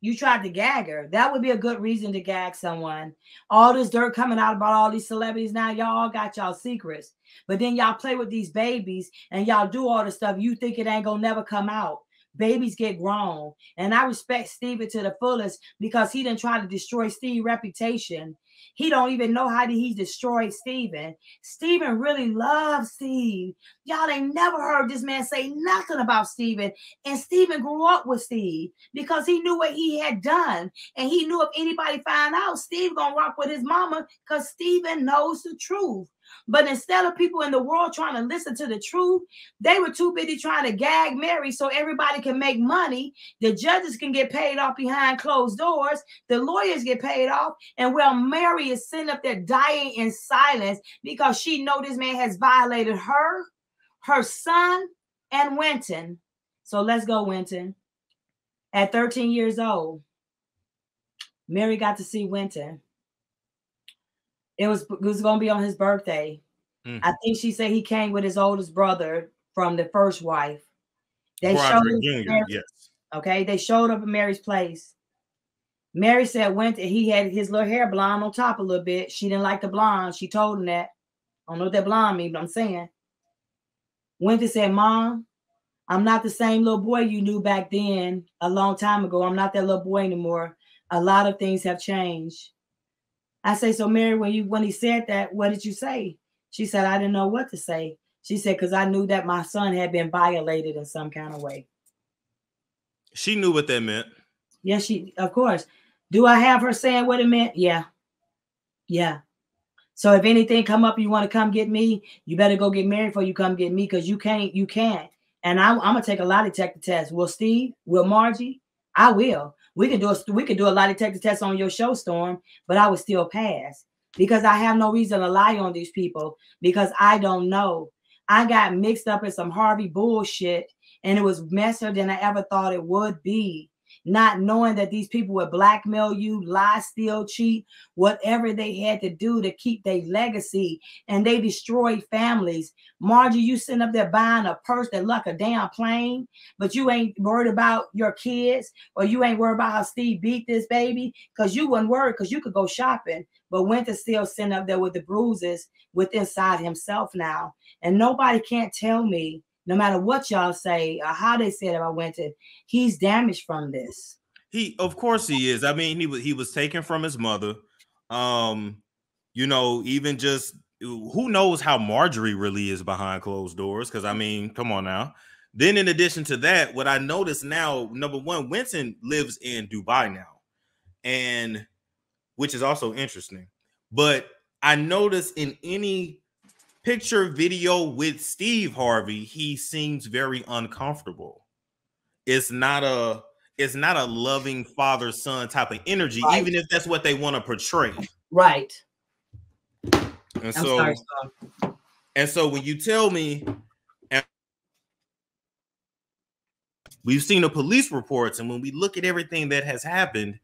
you tried to gag her. That would be a good reason to gag someone. All this dirt coming out about all these celebrities now, y'all all got y'all secrets. But then y'all play with these babies and y'all do all this stuff. You think it ain't gonna never come out. Babies get grown. And I respect Steven to the fullest because he didn't try to destroy Steve's reputation. He don't even know how he destroyed Stephen. Stephen really loves Steve. Y'all ain't never heard this man say nothing about Stephen. And Stephen grew up with Steve because he knew what he had done. And he knew if anybody find out, Steve gonna rock with his mama because Stephen knows the truth. But instead of people in the world trying to listen to the truth, they were too busy trying to gag Mary so everybody can make money. The judges can get paid off behind closed doors. The lawyers get paid off. And well, Mary is sitting up there dying in silence because she knows this man has violated her, her son, and Wynton. So let's go, Wynton. At thirteen years old, Mary got to see Wynton. It was, it was going to be on his birthday. Mm. I think she said he came with his oldest brother from the first wife. They Broderick showed Junior, yes. Okay, they showed up at Mary's place. Mary said Wynton, he had his little hair blonde on top a little bit. She didn't like the blonde. She told him that. I don't know what that blonde means, but I'm saying. Wynton said, "Mom, I'm not the same little boy you knew back then a long time ago. I'm not that little boy anymore. A lot of things have changed." I say, so Mary, when you when he said that, what did you say? She said, I didn't know what to say. She said, because I knew that my son had been violated in some kind of way. She knew what that meant. Yes, yeah, she, of course. Do I have her saying what it meant? Yeah. Yeah. So if anything come up, you want to come get me, you better go get Mary before you come get me, because you can't, you can't. And I, I'm going to take a lie detector test. Will Steve? Will Margie? I will. We can do a, we can do a lie detector test on your show, Storm, but I would still pass because I have no reason to lie on these people because I don't know. I got mixed up in some Harvey bullshit, and it was messier than I ever thought it would be. Not knowing that these people would blackmail you, lie, steal, cheat, whatever they had to do to keep their legacy, and they destroyed families. Margie, you sitting up there buying a purse that luck a damn plane, but you ain't worried about your kids, or you ain't worried about how Steve beat this baby, because you wasn't worried because you could go shopping. But Wynton still sitting up there with the bruises with inside himself now. And nobody can't tell me, no matter what y'all say or how they said about Wynton, he's damaged from this. He, of course he is. I mean, he was, he was taken from his mother. Um, you know, even just who knows how Marjorie really is behind closed doors. Cause I mean, come on now. Then in addition to that, what I noticed now, number one, Wynton lives in Dubai now, and which is also interesting, but I noticed in any picture video with Steve Harvey, he seems very uncomfortable. It's not a it's not a loving father-son type of energy, right, even if that's what they want to portray. Right. And I'm so sorry, son. And so when you tell me, and we've seen the police reports, and when we look at everything that has happened,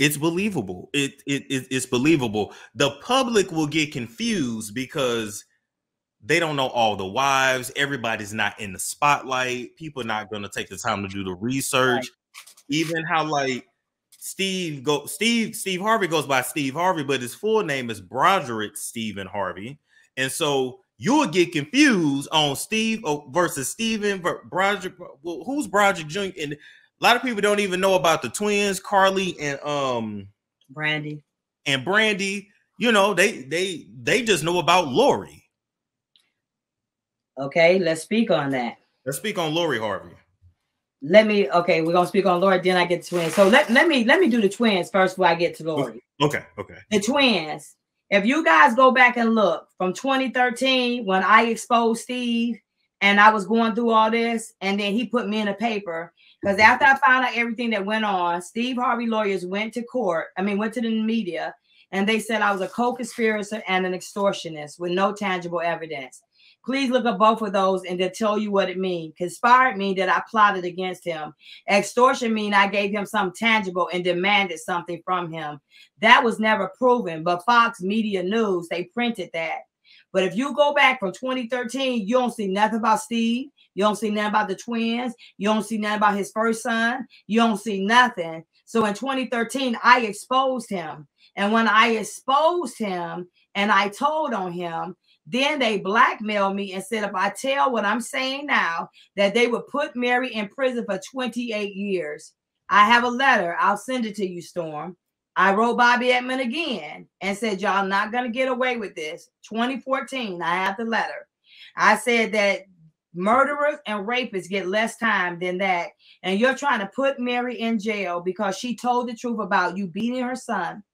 it's believable. It, it it it's believable. The public will get confused because they don't know all the wives. Everybody's not in the spotlight. People are not going to take the time to do the research. Right. Even how like Steve go Steve Steve Harvey goes by Steve Harvey, but his full name is Broderick Stephen Harvey, and so you'll get confused on Steve versus Stephen Broderick. Well, who's Broderick Junior? And a lot of people don't even know about the twins, Carly and um Brandy. And Brandy, you know, they they they just know about Lori. Okay, let's speak on that. Let's speak on Lori Harvey. Let me okay, we're gonna speak on Lori, then I get the twins. So let, let me let me do the twins first before I get to Lori. Okay, okay. The twins. If you guys go back and look from twenty thirteen when I exposed Steve and I was going through all this, and then he put me in a paper. Because after I found out everything that went on, Steve Harvey lawyers went to court, I mean, went to the media, and they said I was a co-conspirator and an extortionist with no tangible evidence. Please look up both of those and they'll tell you what it means. Conspired mean that I plotted against him. Extortion mean I gave him something tangible and demanded something from him. That was never proven, but Fox Media News, they printed that. But if you go back from twenty thirteen, you don't see nothing about Steve. You don't see nothing about the twins. You don't see nothing about his first son. You don't see nothing. So in twenty thirteen, I exposed him. And when I exposed him and I told on him, then they blackmailed me and said, if I tell what I'm saying now, that they would put Mary in prison for twenty-eight years. I have a letter. I'll send it to you, Storm. I wrote Bobby Edmonds again and said, y'all not going to get away with this. twenty fourteen, I have the letter. I said that murderers and rapists get less time than that. And you're trying to put Mary in jail because she told the truth about you beating her son.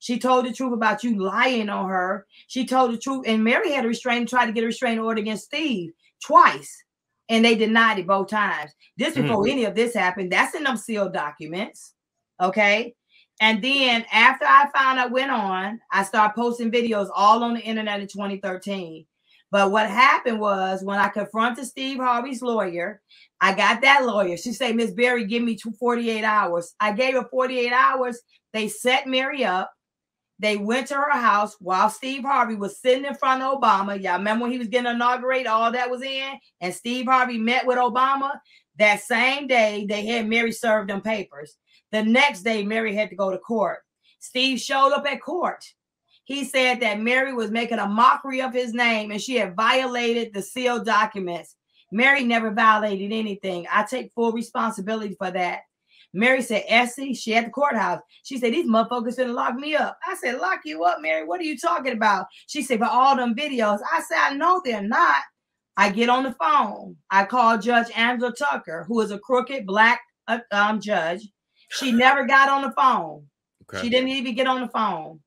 She told the truth about you lying on her. She told the truth. And Mary had a restraint, tried to get a restraining order against Steve twice. And they denied it both times. This before mm. any of this happened. That's in them sealed documents. Okay. And then after I found out went on, I started posting videos all on the internet in twenty thirteen. But what happened was when I confronted Steve Harvey's lawyer, I got that lawyer. She said, Miss Berry, give me forty-eight hours. I gave her forty-eight hours. They set Mary up. They went to her house while Steve Harvey was sitting in front of Obama. Y'all remember when he was getting inaugurated, all that was in, and Steve Harvey met with Obama. That same day, they had Mary served them papers. The next day, Mary had to go to court. Steve showed up at court. He said that Mary was making a mockery of his name and she had violated the sealed documents. Mary never violated anything. I take full responsibility for that. Mary said, Essie, she at the courthouse. She said, these motherfuckers finna lock me up. I said, lock you up, Mary? What are you talking about? She said, for all them videos. I said, I know they're not. I get on the phone. I call Judge Angela Tucker, who is a crooked black uh, um, judge. She never got on the phone. Okay. She didn't even get on the phone.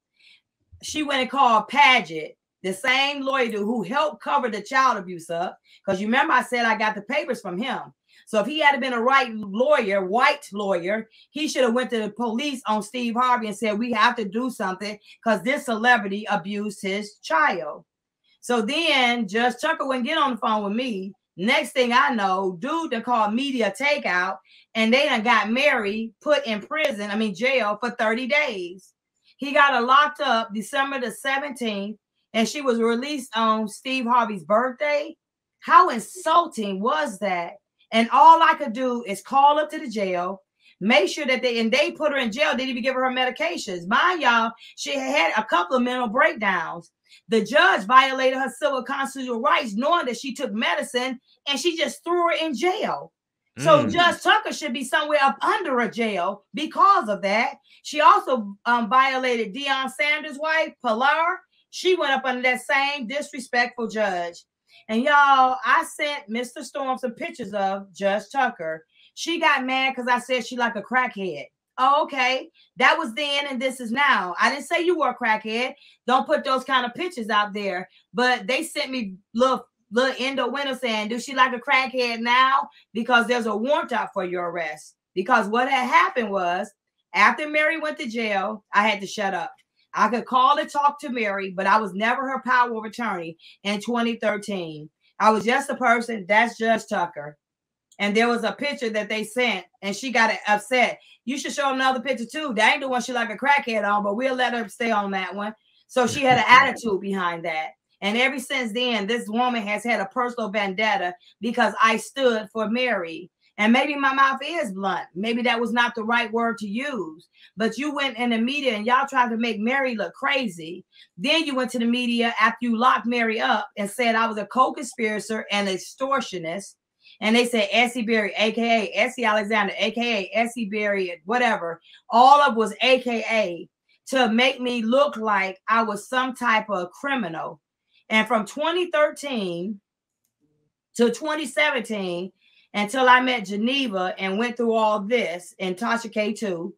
She went and called Padgett, the same lawyer who helped cover the child abuse up. Because you remember I said I got the papers from him. So if he had been a right lawyer, white lawyer, he should have went to the police on Steve Harvey and said, we have to do something because this celebrity abused his child. So then Judge Tucker wouldn't get on the phone with me. Next thing I know, dude that called Media Takeout, and they done got Mary put in prison, I mean jail, for thirty days. He got her locked up December the seventeenth, and she was released on Steve Harvey's birthday. How insulting was that? And all I could do is call up to the jail, make sure that they, and they put her in jail, didn't even give her her medications. Mind y'all, she had a couple of mental breakdowns. The judge violated her civil constitutional rights knowing that she took medicine, and she just threw her in jail. Mm. So Judge Tucker should be somewhere up under a jail because of that. She also um, violated Deion Sanders' wife, Pilar. She went up under that same disrespectful judge. And y'all, I sent Mister Storm some pictures of Judge Tucker. She got mad because I said she like a crackhead. Oh, okay. That was then and this is now. I didn't say you were a crackhead. Don't put those kind of pictures out there. But they sent me little, little endo window saying, do she like a crackhead now? Because there's a warrant out for your arrest. Because what had happened was, after Mary went to jail, I had to shut up. I could call and talk to Mary, but I was never her power of attorney in twenty thirteen. I was just a person. That's Judge Tucker. And there was a picture that they sent, and she got upset. You should show another picture, too. That ain't the one she like a crackhead on, but we'll let her stay on that one. So she had an attitude behind that. And ever since then, this woman has had a personal vendetta because I stood for Mary. And maybe my mouth is blunt. Maybe that was not the right word to use. But you went in the media and y'all tried to make Mary look crazy. Then you went to the media after you locked Mary up and said I was a co-conspirator and extortionist. And they said Essie Berry, a k a. Essie Alexander, a k a. Essie Berry, whatever. All of was a k a to make me look like I was some type of criminal. And from twenty thirteen to twenty seventeen, until I met Geneva and went through all this and Tasha K too,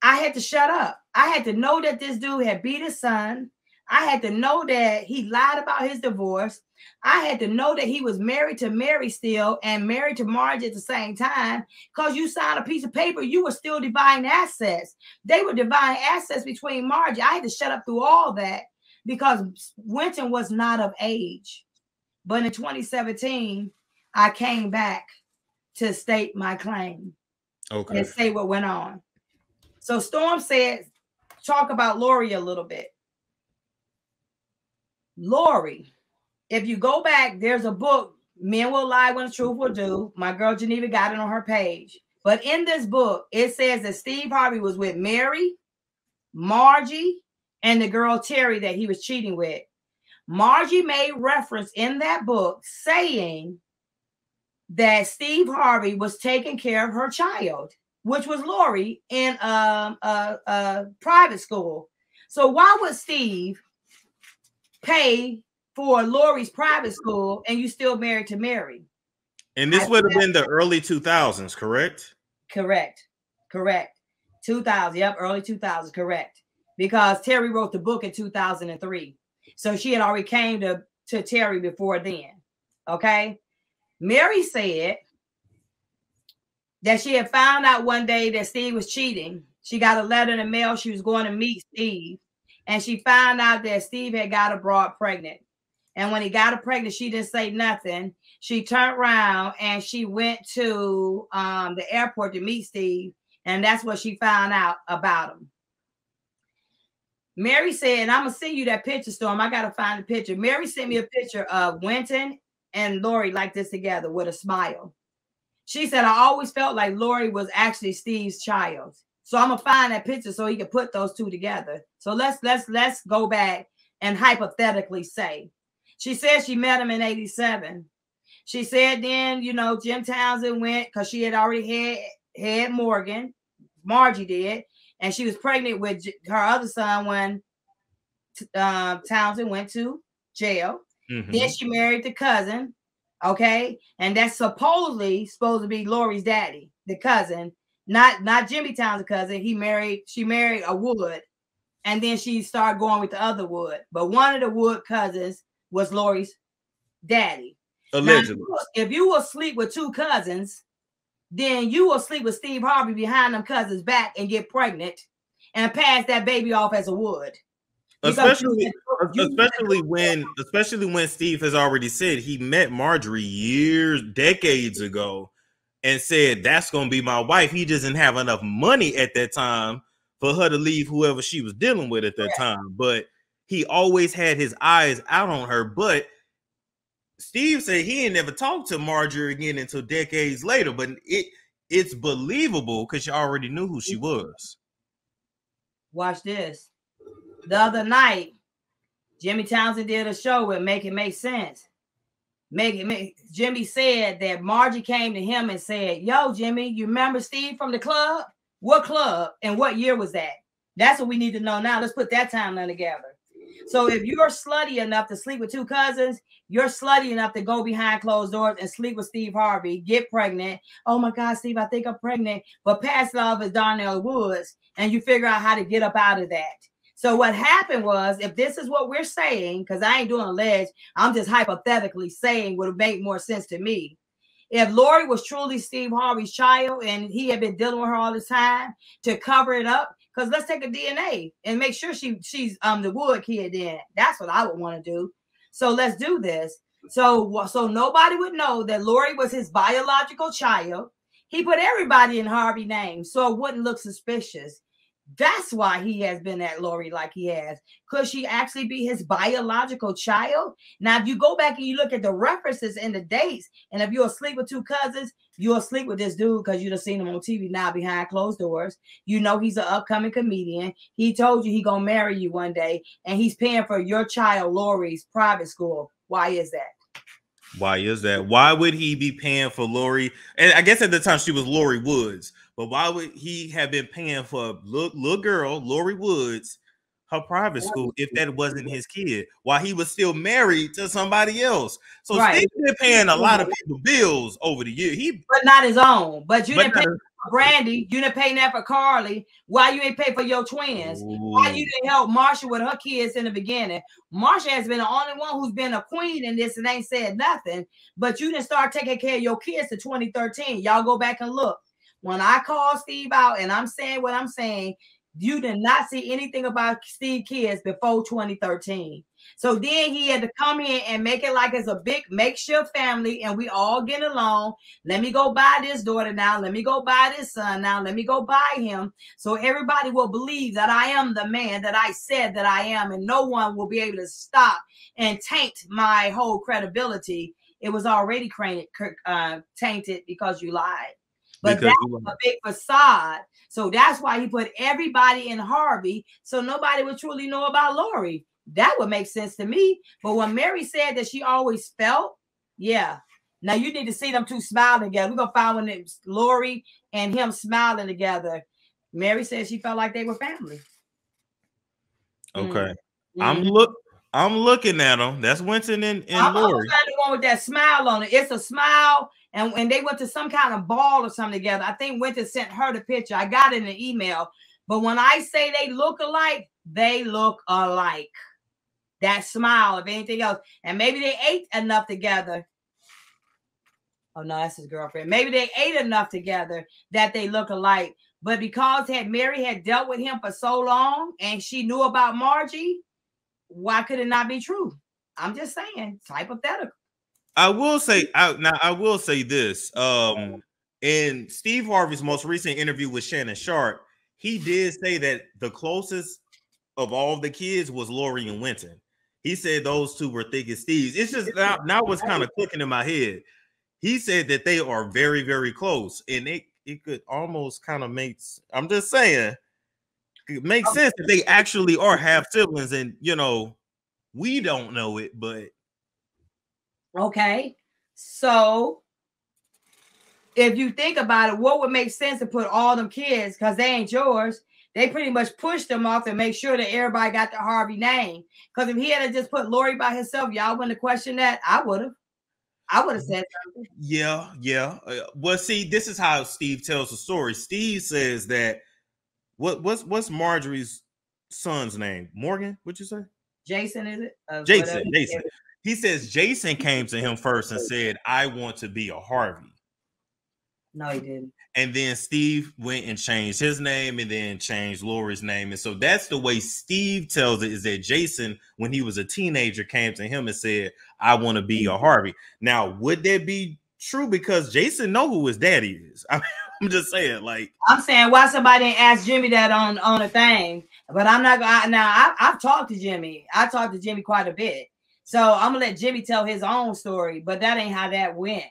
I had to shut up. I had to know that this dude had beat his son. I had to know that he lied about his divorce. I had to know that he was married to Mary still and married to Marge at the same time. Because you signed a piece of paper, you were still dividing assets. They were dividing assets between Marge. I had to shut up through all that because Wynton was not of age. But in twenty seventeen, I came back to state my claim. Okay. And say what went on. So Storm said, talk about Lori a little bit. Lori, if you go back, there's a book, Men Will Lie When the Truth Will Do. My girl Geneva got it on her page. But in this book, it says that Steve Harvey was with Mary, Margie, and the girl Terry that he was cheating with. Margie made reference in that book saying that Steve Harvey was taking care of her child, which was Lori, in a, a, a private school. So why would Steve pay for Lori's private school and you still married to Mary? And this I would have been the early two thousands, correct? Correct. Correct. two thousand. Yep, early two thousands. Correct. because Terry wrote the book in two thousand three. So she had already came to, to Terry before then. Okay. Mary said that she had found out one day that Steve was cheating. She got a letter in the mail. She was going to meet Steve. And she found out that Steve had got a broad pregnant. And when he got her pregnant, she didn't say nothing. She turned around and she went to um, the airport to meet Steve. And that's what she found out about him. Mary said, and I'm going to send you that picture, Storm. I got to find the picture. Mary sent me a picture of Wynton and Lori like this together with a smile. She said, I always felt like Lori was actually Steve's child. So I'm going to find that picture so he can put those two together. So let's, let's, let's go back and hypothetically say, she said she met him in eighty-seven. She said then, you know, Jim Townsend went because she had already had, had Morgan. Margie did. And she was pregnant with her other son when uh, Townsend went to jail. Mm-hmm. Then she married the cousin. Okay. And that's supposedly supposed to be Lori's daddy, the cousin. Not not Jimmy Townsend's cousin. He married, she married a Wood, and then she started going with the other Wood. But one of the Wood cousins was Lori's daddy. Allegedly. Now, if you will sleep with two cousins, then you will sleep with Steve Harvey behind them cousins' back and get pregnant and pass that baby off as a Wood. Especially, especially when, especially when Steve has already said he met Marjorie years, decades ago. And said, that's going to be my wife. He just didn't have enough money at that time for her to leave whoever she was dealing with at that yeah. time. But he always had his eyes out on her. But Steve said he ain't never talked to Marjorie again until decades later. But it it's believable because she already knew who she was. Watch this. The other night, Jimmy Townsend did a show with Make It Make Sense. Make it, make, Jimmy said that Margie came to him and said, yo, Jimmy, you remember Steve from the club? What club? And what year was that? That's what we need to know now. Let's put that timeline together. So if you're slutty enough to sleep with two cousins, you're slutty enough to go behind closed doors and sleep with Steve Harvey, get pregnant. Oh, my God, Steve, I think I'm pregnant. But pass it off as Darnell Woods, and you figure out how to get up out of that. So what happened was, if this is what we're saying, because I ain't doing alleged, I'm just hypothetically saying what would make more sense to me. If Lori was truly Steve Harvey's child and he had been dealing with her all the time to cover it up, because let's take a D N A and make sure she she's um the Wood kid then. That's what I would want to do. So let's do this. So, so nobody would know that Lori was his biological child. He put everybody in Harvey's name, so it wouldn't look suspicious. That's why he has been at Lori like he has. Could she actually be his biological child? Now, if you go back and you look at the references and the dates, and if you're asleep with two cousins, you're asleep with this dude because you'd have seen him on T V now behind closed doors. You know he's an upcoming comedian. He told you he's going to marry you one day, and he's paying for your child, Lori's private school. Why is that? Why is that? Why would he be paying for Lori? And I guess at the time she was Lori Woods. But why would he have been paying for little, little girl, Lori Woods, her private school, if that wasn't his kid, while he was still married to somebody else? So right. Steve's been paying a lot of people bills over the years. He, but not his own. But you but didn't pay for Brandy. You didn't pay that for Carly. Why you ain't pay for your twins? Ooh. Why you didn't help Marcia with her kids in the beginning? Marcia has been the only one who's been a queen in this and ain't said nothing. But you didn't start taking care of your kids to twenty thirteen. Y'all go back and look. When I call Steve out and I'm saying what I'm saying, you did not see anything about Steve kids before twenty thirteen. So then he had to come in and make it like it's a big makeshift family and we all get along. Let me go buy this daughter now. Let me go buy this son now. Let me go buy him. So everybody will believe that I am the man that I said that I am, and no one will be able to stop and taint my whole credibility. It was already uh, tainted because you lied. But because that was a big facade. So that's why he put everybody in Harvey, so nobody would truly know about Lori. That would make sense to me. But when Mary said that she always felt, yeah. Now you need to see them two smiling together. We're going to find when Lori and him smiling together. Mary said she felt like they were family. Okay. Mm-hmm. I'm look. I'm looking at them. That's Wynton and, and I'm Lori. I'm the one with that smile on it. It's a smile. And when they went to some kind of ball or something together, I think Wynton sent her the picture. I got it in an email. But when I say they look alike, They look alike. That smile, if anything else. And maybe they ate enough together. Oh, no, that's his girlfriend. Maybe they ate enough together that they look alike. But because had Mary had dealt with him for so long and she knew about Margie, why could it not be true? I'm just saying, it's hypothetical. I will say, I, now I will say this. Um, in Steve Harvey's most recent interview with Shannon Sharp, he did say that the closest of all the kids was Lori and Wynton. He said those two were thick as thieves. It's just now, now what's kind of clicking in my head. He said that they are very, very close, and it it could almost kind of makes. I'm just saying, it makes sense that they actually are half siblings, and you know, we don't know it, but. Okay, so if you think about it, what would make sense to put all them kids, because they ain't yours, they pretty much pushed them off to make sure that everybody got the Harvey name. Because if he had to just put Lori by himself, y'all wouldn't have questioned that. I would have. I would have said something. Yeah, yeah. Well, see, this is how Steve tells the story. Steve says that, what, what's, what's Marjorie's son's name? Morgan, what'd you say? Jason, is it? Uh, Jason, whatever. Jason. He says Jason came to him first and said, I want to be a Harvey. No, he didn't. And then Steve went and changed his name and then changed Lori's name. And so that's the way Steve tells it, is that Jason, when he was a teenager, came to him and said, I want to be a Harvey. Now, would that be true? Because Jason know who his daddy is. I mean, I'm just saying, like. I'm saying why somebody didn't ask Jimmy that on, on a thing. But I'm not going to. Now, I, I've talked to Jimmy. I talked to Jimmy quite a bit. So I'm going to let Jimmy tell his own story, but that ain't how that went.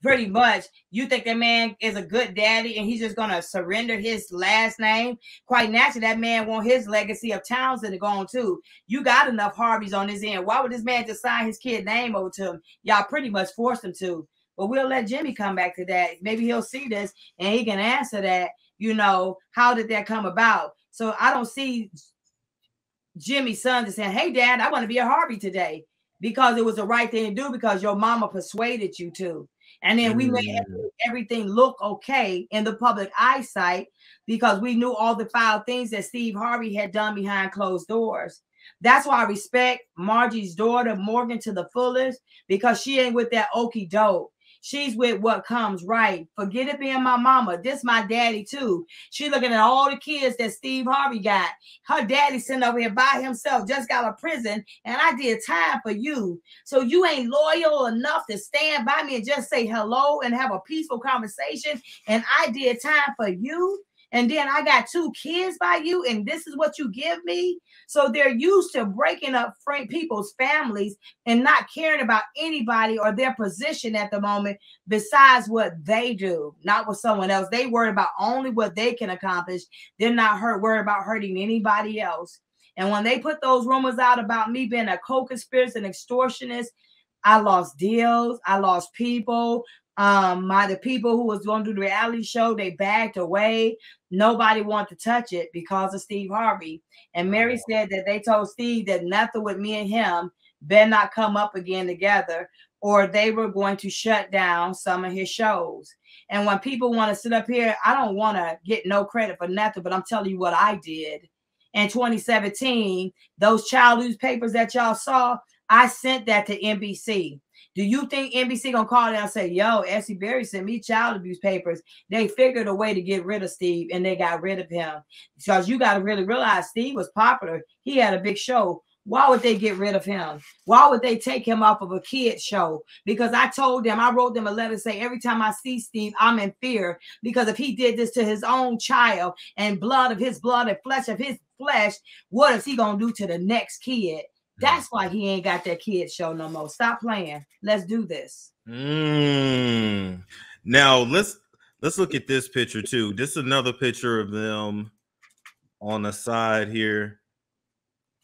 Pretty much, you think that man is a good daddy and he's just going to surrender his last name? Quite naturally, that man want his legacy of Townsend to go on too. You got enough Harveys on his end. Why would this man just sign his kid's name over to him? Y'all pretty much forced him to. But we'll let Jimmy come back to that. Maybe he'll see this and he can answer that. You know, how did that come about? So I don't see Jimmy's son just saying, hey, Dad, I want to be a Harvey today, because it was the right thing to do because your mama persuaded you to. And then we made everything look okay in the public eyesight because we knew all the foul things that Steve Harvey had done behind closed doors. That's why I respect Margie's daughter, Morgan, to the fullest, because she ain't with that okie doke. She's with what comes right. Forget it being my mama. This my daddy too. She looking at all the kids that Steve Harvey got. Her daddy sitting over here by himself, just got out of prison, and I did time for you. So you ain't loyal enough to stand by me and just say hello and have a peaceful conversation, and I did time for you. And then I got two kids by you, and this is what you give me. So they're used to breaking up people's families and not caring about anybody or their position at the moment besides what they do, not what someone else. They worry about only what they can accomplish. They're not hurt, worried about hurting anybody else. And when they put those rumors out about me being a co-conspirator and extortionist, I lost deals. I lost people. Um, my the people who was going to do the reality show, they backed away. Nobody wanted to touch it because of Steve Harvey. And Mary said that they told Steve that nothing with me and him better not come up again together, or they were going to shut down some of his shows. And when people want to sit up here, I don't want to get no credit for nothing, but I'm telling you what I did. In twenty seventeen, those child news papers that y'all saw, I sent that to N B C. Do you think N B C gonna call down and say, yo, Essie Berry sent me child abuse papers? They figured a way to get rid of Steve, and they got rid of him. Because you got to really realize Steve was popular. He had a big show. Why would they get rid of him? Why would they take him off of a kid's show? Because I told them, I wrote them a letter saying, every time I see Steve, I'm in fear. Because if he did this to his own child, and blood of his blood and flesh of his flesh, what is he gonna do to the next kid? That's why he ain't got that kid show no more. Stop playing. Let's do this. Mm. Now let's let's look at this picture too. This is another picture of them on the side here.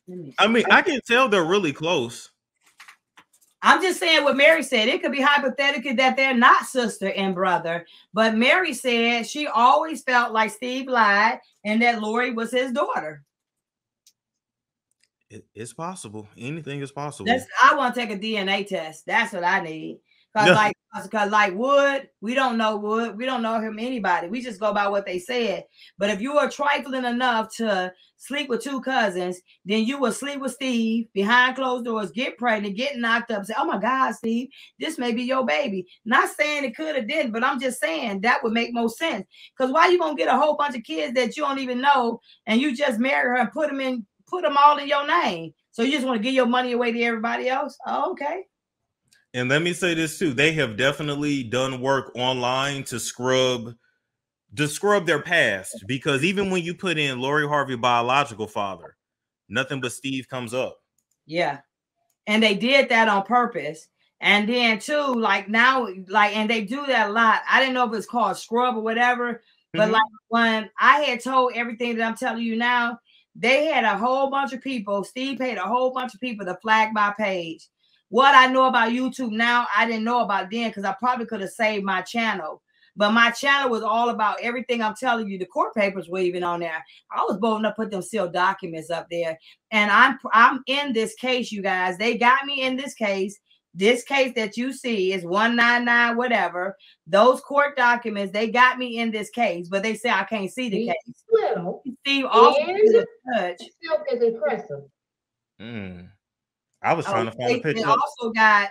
Me I mean, I can tell they're really close. I'm just saying what Mary said. It could be hypothetical that they're not sister and brother, but Mary said she always felt like Steve lied and that Lori was his daughter. It's possible. Anything is possible. That's, I want to take a D N A test. That's what I need. Cause no. like, cause like Wood, we don't know Wood. We don't know him, anybody. We just go by what they said. But if you are trifling enough to sleep with two cousins, then you will sleep with Steve behind closed doors, get pregnant, get knocked up, say, oh my God, Steve, this may be your baby. Not saying it could or didn't, but I'm just saying that would make more sense. Cause why you gonna get a whole bunch of kids that you don't even know, and you just marry her and put them in, put them all in your name. So you just want to give your money away to everybody else? Oh, okay. And let me say this too. They have definitely done work online to scrub, to scrub their past, because even when you put in Lori Harvey biological father, nothing but Steve comes up. Yeah. And they did that on purpose. And then too, like now, like, and they do that a lot. I didn't know if it's called scrub or whatever, but mm-hmm. like when I had told everything that I'm telling you now, they had a whole bunch of people. Steve paid a whole bunch of people to flag my page. What I know about YouTube now, I didn't know about then, because I probably could have saved my channel. But my channel was all about everything I'm telling you. The court papers were even on there. I was bold enough to put them sealed documents up there. And I'm, I'm in this case, you guys. They got me in this case. This case that you see is one ninety-nine, whatever. Those court documents, they got me in this case, but they say I can't see the case. Well, Steve also is impressive. Mm. I was trying oh, to find they, a picture. They also got,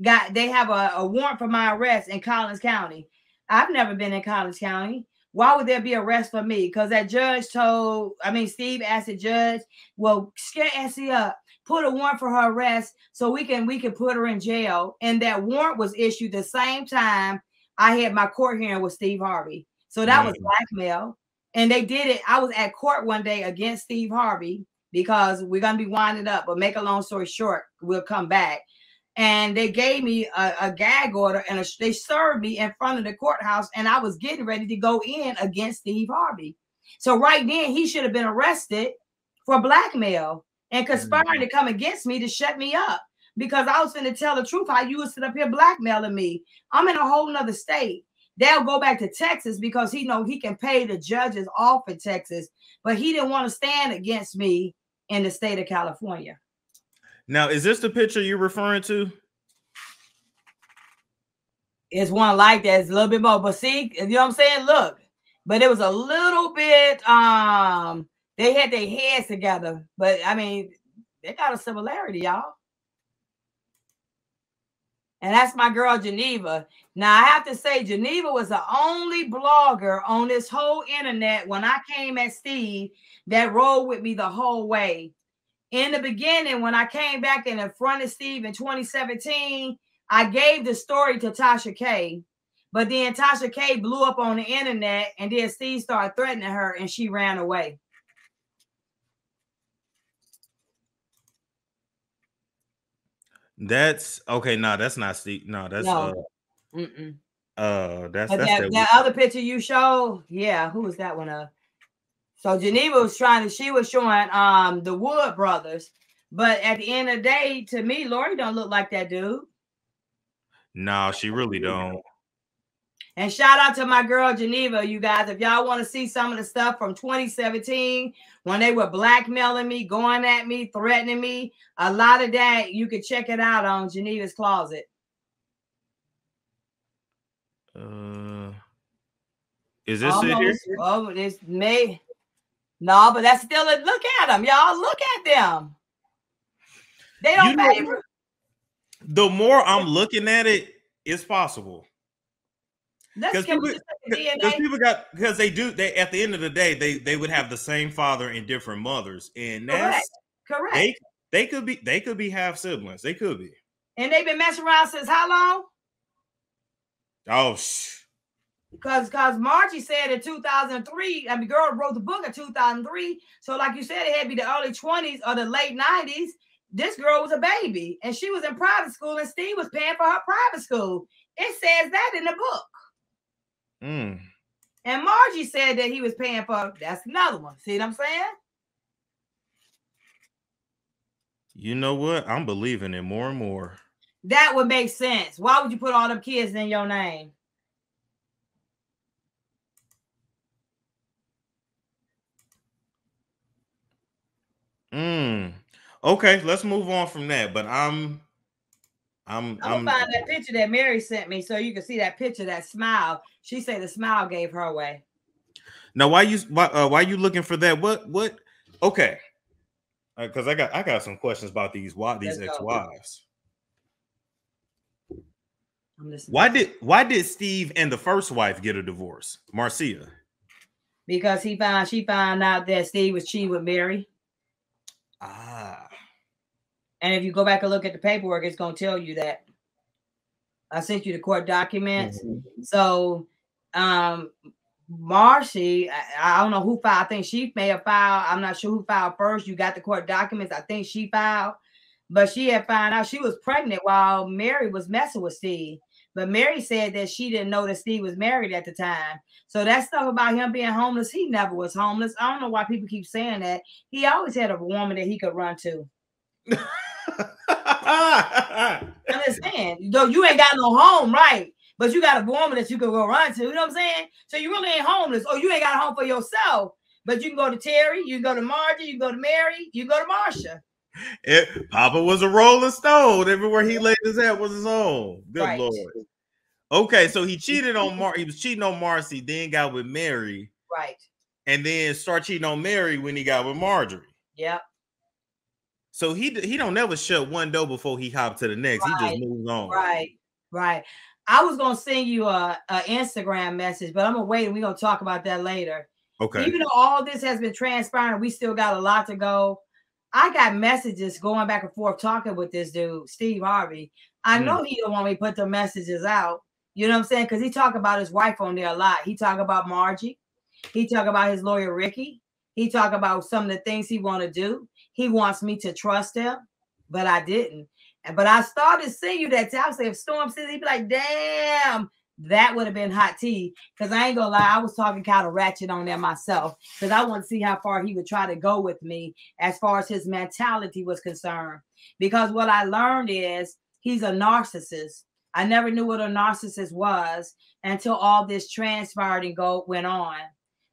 got they have a, a warrant for my arrest in Collins County. I've never been in Collins County. Why would there be arrest for me? Because that judge told, I mean, Steve asked the judge, well, scare Essie up, put a warrant for her arrest so we can, we can put her in jail. And that warrant was issued the same time I had my court hearing with Steve Harvey. So that mm-hmm. was blackmail. And they did it. I was at court one day against Steve Harvey, because we're going to be winding up, but make a long story short, we'll come back. And they gave me a, a gag order, and a, they served me in front of the courthouse, and I was getting ready to go in against Steve Harvey. So right then, he should have been arrested for blackmail and conspiring to come against me to shut me up, because I was going to tell the truth how you would sit up here blackmailing me. I'm in a whole nother state. They'll go back to Texas because he know he can pay the judges off in Texas, but he didn't want to stand against me in the state of California. Now, is this the picture you're referring to? It's one like that. It's a little bit more, but see, you know what I'm saying? Look, but it was a little bit, um, they had their heads together, but I mean, they got a similarity, y'all. And that's my girl, Geneva. Now, I have to say, Geneva was the only blogger on this whole internet when I came at Steve that rolled with me the whole way. In the beginning, when I came back and confronted Steve in twenty seventeen, I gave the story to Tasha K. But then Tasha K blew up on the internet, and then Steve started threatening her, and she ran away. That's okay. No, nah, that's not Steve. No, that's no. Uh, Mm-mm. uh that's, that's that, that, that other picture you showed. Yeah, who was that one of? So Geneva was trying to. She was showing um the Wood brothers, but at the end of the day, to me, Lori don't look like that dude. No, she really don't. And shout out to my girl Geneva, you guys. If y'all want to see some of the stuff from twenty seventeen, when they were blackmailing me, going at me, threatening me, a lot of that, you could check it out on Geneva's Closet. Uh, is this Almost, it here? Oh, it's May. No, but that's still a look at them, y'all. Look at them. They don't you know, the more I'm looking at it, it's possible. Because people, people got because they do they at the end of the day they they would have the same father and different mothers, and that's correct. correct. They they could be they could be half siblings. They could be. And they've been messing around since how long? Oh, shh. Because because Margie said in two thousand three, I mean, girl wrote the book in two thousand three. So like you said, it had to be the early twenties or the late nineties. This girl was a baby, and she was in private school, and Steve was paying for her private school. It says that in the book. Mm. And Margie said that he was paying for, that's another one. See what I'm saying? You know what? I'm believing it more and more. That would make sense. Why would you put all them kids in your name? Mm. Okay, let's move on from that. But I'm I'm, I'm gonna find that picture that Mary sent me so you can see that picture, that smile. She said the smile gave her away. Now, why you why uh, why you looking for that? What what? Okay, because uh, I got I got some questions about these why these ex wives. Why did why did Steve and the first wife get a divorce, Marcia? Because he found she found out that Steve was cheating with Mary. Ah. And if you go back and look at the paperwork, it's going to tell you that. I sent you the court documents. Mm-hmm. So um, Marcy, I, I don't know who filed. I think she may have filed. I'm not sure who filed first. You got the court documents. I think she filed. But she had found out she was pregnant while Mary was messing with Steve. But Mary said that she didn't know that Steve was married at the time. So that stuff about him being homeless, he never was homeless. I don't know why people keep saying that. He always had a woman that he could run to. I'm just saying, though, you ain't got no home, right? But you got a woman that you can go run to, you know what I'm saying? So you really ain't homeless, or you ain't got a home for yourself. But you can go to Terry, you can go to Marjorie, you can go to Mary, you can go to Marcia. It, Papa was a rolling stone. Everywhere he laid his head was his own. Good right. Lord. Okay, so he cheated on Mar. He was cheating on Marcy, then got with Mary, right? And then start cheating on Mary when he got with Marjorie. Yep. So he he don't never shut one door before he hopped to the next. Right. He just moves on. Right, right. I was gonna send you a, a Instagram message, but I'm gonna wait and we're gonna talk about that later. Okay. Even though all this has been transpiring, we still got a lot to go. I got messages going back and forth talking with this dude, Steve Harvey. I mm. know he don't want me to put the messages out. You know what I'm saying? Because he talk about his wife on there a lot. He talk about Margie. He talk about his lawyer, Ricky. He talk about some of the things he want to do. He wants me to trust him, but I didn't. But I started seeing you that time. So if Storm says, he'd be like, damn, that would have been hot tea. Because I ain't going to lie, I was talking kind of ratchet on there myself. Because I want to see how far he would try to go with me as far as his mentality was concerned. Because what I learned is he's a narcissist. I never knew what a narcissist was until all this transpired and go went on.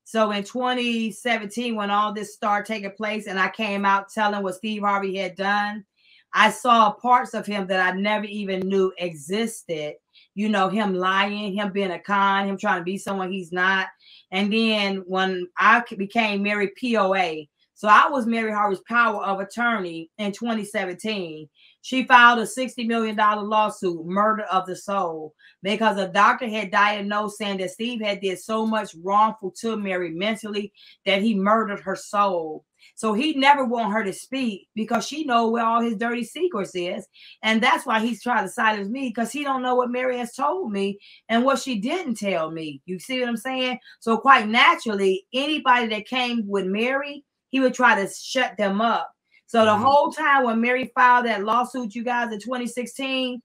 So in twenty seventeen, when all this started taking place and I came out telling what Steve Harvey had done, I saw parts of him that I never even knew existed. You know, him lying, him being a con, him trying to be someone he's not. And then when I became Mary P O A, so I was Mary Harvey's power of attorney in twenty seventeen. She filed a sixty million dollar lawsuit, murder of the soul, because a doctor had diagnosed saying that Steve had did so much wrongful to Mary mentally that he murdered her soul. So he never want her to speak because she know where all his dirty secrets is. And that's why he's trying to silence me because he don't know what Mary has told me and what she didn't tell me. You see what I'm saying? So quite naturally, anybody that came with Mary, he would try to shut them up. So the whole time when Mary filed that lawsuit, you guys, in twenty sixteen,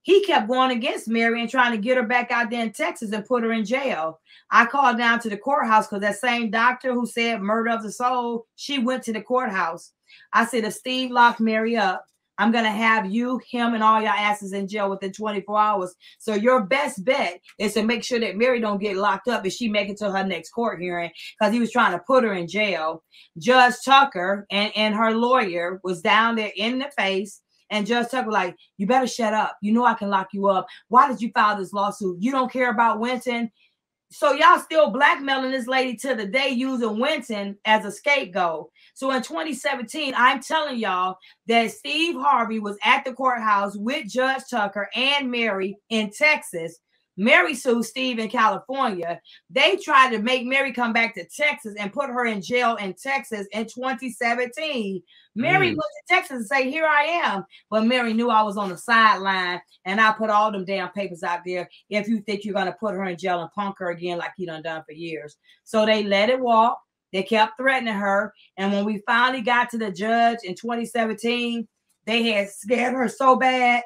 he kept going against Mary and trying to get her back out there in Texas and put her in jail. I called down to the courthouse because that same doctor who said murder of the soul, she went to the courthouse. I said, if Steve locked Mary up, I'm going to have you, him, and all your asses in jail within twenty-four hours. So your best bet is to make sure that Mary don't get locked up if she make it to her next court hearing because he was trying to put her in jail. Judge Tucker and, and her lawyer was down there in the face. And Judge Tucker was like, you better shut up. You know I can lock you up. Why did you file this lawsuit? You don't care about Wynton. So y'all still blackmailing this lady to the day using Wynton as a scapegoat. So in twenty seventeen, I'm telling y'all that Steve Harvey was at the courthouse with Judge Tucker and Mary in Texas. Mary sued Steve in California. They tried to make Mary come back to Texas and put her in jail in Texas in twenty seventeen. Mary mm. went to Texas and say, here I am. But Mary knew I was on the sideline and I put all them damn papers out there. If you think you're going to put her in jail and punk her again like you done done for years. So they let it walk. They kept threatening her. And when we finally got to the judge in twenty seventeen, they had scared her so bad.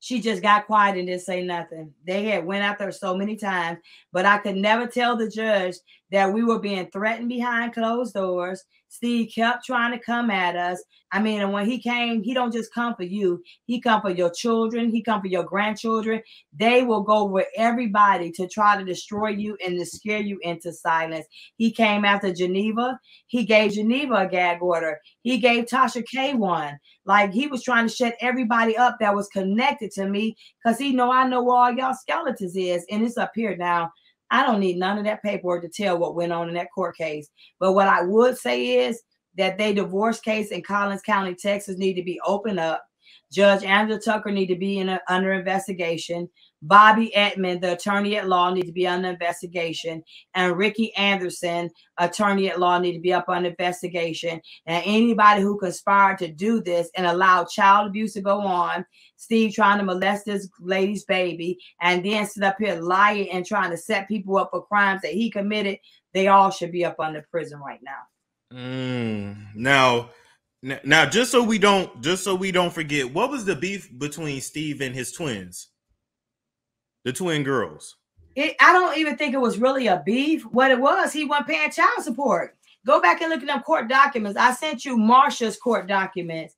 She just got quiet and didn't say nothing. They had went out there so many times, but I could never tell the judge that we were being threatened behind closed doors, Steve kept trying to come at us. I mean, and when he came, he don't just come for you. He come for your children. He come for your grandchildren. They will go with everybody to try to destroy you and to scare you into silence. He came after Geneva. He gave Geneva a gag order. He gave Tasha K one. Like, he was trying to shut everybody up that was connected to me, because he know I know where all y'all skeletons is, and it's up here now. I don't need none of that paperwork to tell what went on in that court case. But what I would say is that they divorce case in Collins County, Texas need to be opened up. Judge Angela Tucker need to be in a, under investigation. Bobby Edmonds, the attorney at law, need to be under investigation. And Ricky Anderson, attorney at law, need to be up under investigation. And anybody who conspired to do this and allow child abuse to go on, Steve trying to molest this lady's baby, and then sit up here lying and trying to set people up for crimes that he committed, they all should be up under prison right now. Mm, now... Now, just so we don't, just so we don't forget, what was the beef between Steve and his twins, the twin girls? It, I don't even think it was really a beef. What it was, he wasn't paying child support. Go back and look at them court documents. I sent you Marcia's court documents.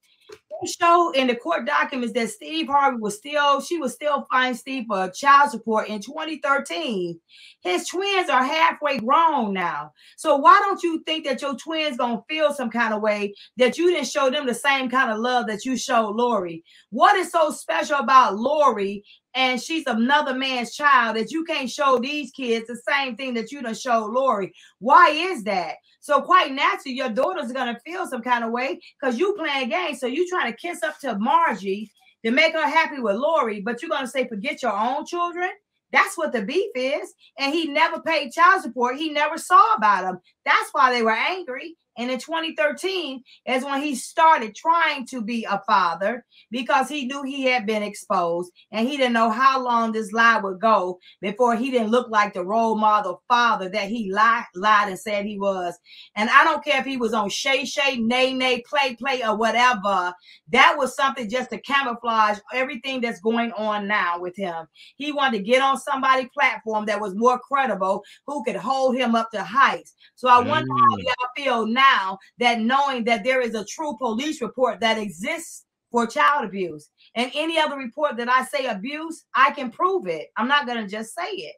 They show in the court documents that Steve Harvey was still, she was still fining Steve for child support in twenty thirteen. His twins are halfway grown now. So why don't you think that your twins gonna feel some kind of way that you didn't show them the same kind of love that you showed Lori? What is so special about Lori and she's another man's child that you can't show these kids the same thing that you done showed Lori? Why is that? So quite naturally, your daughter's going to feel some kind of way because you playing games. So you trying to kiss up to Margie to make her happy with Lori, but you're going to say, forget your own children? That's what the beef is. And he never paid child support. He never saw about them. That's why they were angry. And in twenty thirteen is when he started trying to be a father because he knew he had been exposed and he didn't know how long this lie would go before he didn't look like the role model father that he lied, lied and said he was. And I don't care if he was on Shay Shay, Nay Nay, Play Play, or whatever. That was something just to camouflage everything that's going on now with him. He wanted to get on somebody's platform that was more credible, who could hold him up to heights. So I wonder mm. how y'all feel now. Now that knowing that there is a true police report that exists for child abuse, and any other report that I say abuse, I can prove it. I'm not going to just say it.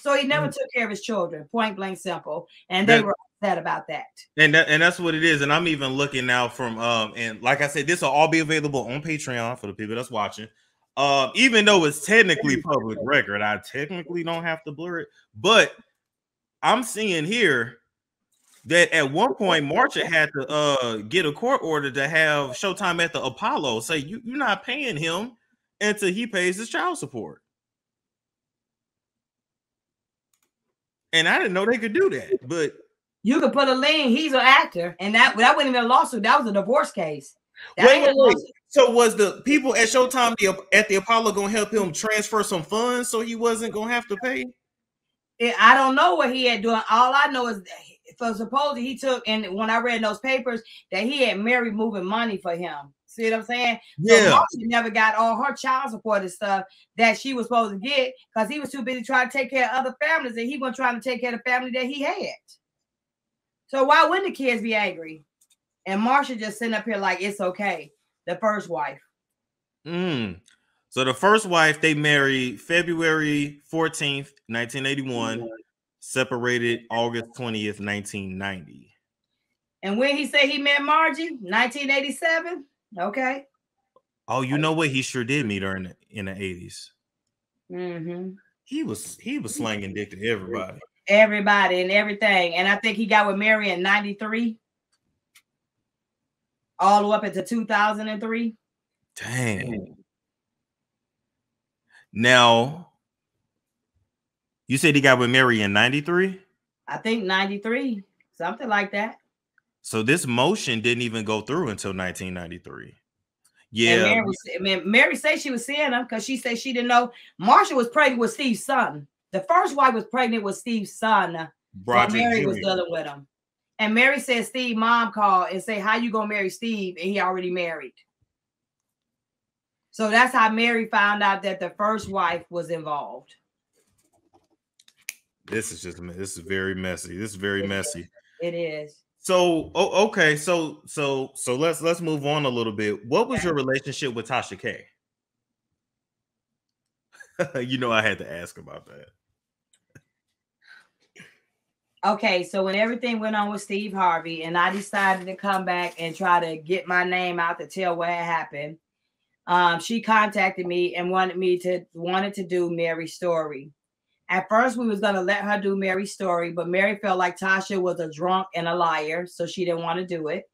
So he never mm. took care of his children, point blank simple. And they that, were upset about that. And that, and that's what it is. And I'm even looking now from, um, and like I said, this will all be available on Patreon for the people that's watching. Uh, even though it's technically public record, I technically don't have to blur it, but I'm seeing here that at one point Marcia had to uh get a court order to have Showtime at the Apollo say you, you're not paying him until he pays his child support. And I didn't know they could do that, but you could put a lien. He's an actor, and that that wasn't even a lawsuit. That was a divorce case. Wait, wait, wait. So was the people at Showtime the, at the Apollo gonna help him transfer some funds so he wasn't gonna have to pay? Yeah, I don't know what he had doing. All I know is that so supposedly he took, and when I read those papers, that he had Mary moving money for him. See what I'm saying? Yeah. So she never got all her child support and stuff that she was supposed to get because he was too busy trying to take care of other families, and he wasn't trying to take care of the family that he had. So why wouldn't the kids be angry? And Marcia just sitting up here like, it's okay. The first wife. Mm. So the first wife, they married February fourteenth, nineteen eighty-one. Mm-hmm. Separated August twentieth, nineteen ninety. And when he said he met Margie, nineteen eighty-seven. Okay. Oh, you know what? He sure did meet her in the in the eighties. Mm-hmm. He was he was slanging dick to everybody. Everybody and everything. And I think he got with Mary in ninety-three. All the way up into two thousand three. Dang. Now. You said he got with Mary in ninety-three? I think ninety-three, something like that. So this motion didn't even go through until nineteen ninety-three. Yeah. And Mary, I mean, Mary said she was seeing him because she said she didn't know. Marcia was pregnant with Steve's son. The first wife was pregnant with Steve's son. Broderick Mary Junior was dealing with him. And Mary said Steve's mom called and said, how you going to marry Steve? And he already married. So that's how Mary found out that the first wife was involved. This is just, this is very messy. This is very messy. It is. So oh, okay, so so so let's let's move on a little bit. What was your relationship with Tasha K? You know, I had to ask about that. Okay, so when everything went on with Steve Harvey, and I decided to come back and try to get my name out to tell what had happened, um, she contacted me and wanted me to wanted to do Mary's story. At first, we was gonna let her do Mary's story, but Mary felt like Tasha was a drunk and a liar, so she didn't want to do it.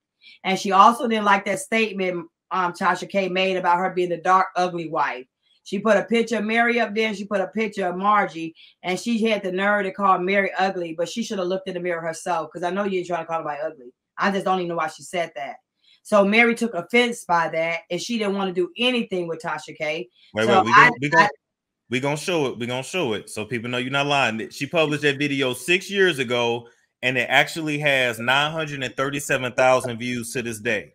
And she also didn't like that statement um, Tasha K made about her being the dark, ugly wife. She put a picture of Mary up there. She put a picture of Margie, and she had the nerve to call Mary ugly, but she should have looked in the mirror herself, because I know you ain't trying to call anybody ugly. I just don't even know why she said that. So Mary took offense by that, and she didn't want to do anything with Tasha K. Wait, so wait, we're we going we gonna show it. We're going to show it so people know you're not lying. She published that video six years ago, and it actually has nine hundred thirty-seven thousand views to this day.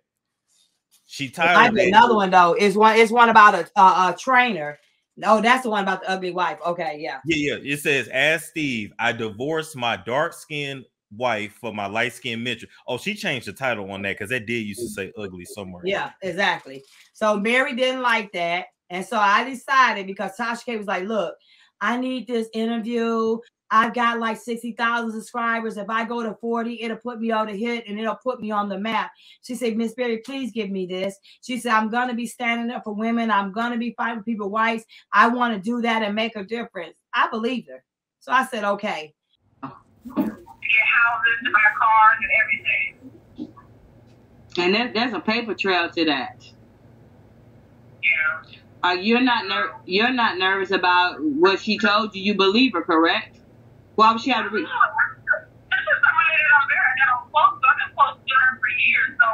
She tired. Another one though is one. It's one about a, a, a trainer. Oh, that's the one about the ugly wife. Okay, yeah. Yeah, yeah. It says, "As Steve, I divorced my dark-skinned wife for my light-skinned Mitchell." Oh, she changed the title on that because that did used to say "ugly" somewhere. Yeah, exactly. So Mary didn't like that, and so I decided, because Tasha K was like, "Look, I need this interview. I've got like sixty thousand subscribers. If I go to forty, it'll put me on the hit and it'll put me on the map." She said, "Miss Berry, please give me this." She said, "I'm going to be standing up for women. I'm going to be fighting people's rights. I want to do that and make a difference." I believed her. So I said, okay. Get houses, buy cars, and everything. And there, there's a paper trail to that. Yeah. Uh, you're, not ner you're not nervous about what she told you. You believe her, correct? Why would she have to read? This is somebody that I'm very, that I'm close to. I've been close to her for years, so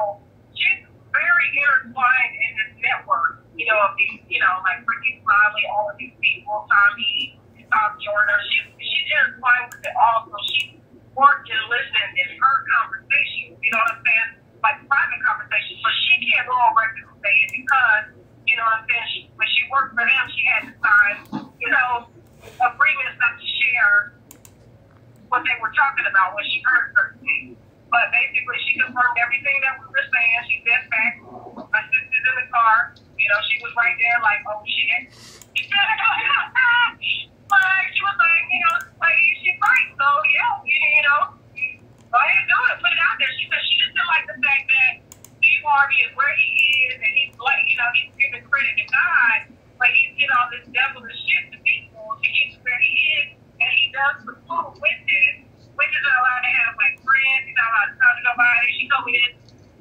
she's very intertwined in this network. You know, of these, you know, like Ricky Smiley, all of these people, Tommy, Tom Jordan. She she's intertwined with it all, so she worked and listened in her conversations. You know what I'm saying? Like private conversations, but she can't go on record and say it because, you know what I'm saying? She, when she worked for them, she had to sign, you know, agreements not to share what they were talking about when she heard certain things. But basically, she confirmed everything that we were saying. She said facts. My sister's in the car. You know, she was right there like, oh, shit. Like, she was like, you know, like, she's right. So, yeah, you know, go ahead and do it. Put it out there. She said she just didn't like the fact that Steve Harvey is where he is, and he's like, you know, he's giving credit to God, but he's getting all this devilish shit to people to get to where he is. And he does the food with it. Witches are allowed to have like friends. He's not allowed to talk to nobody. She told me this,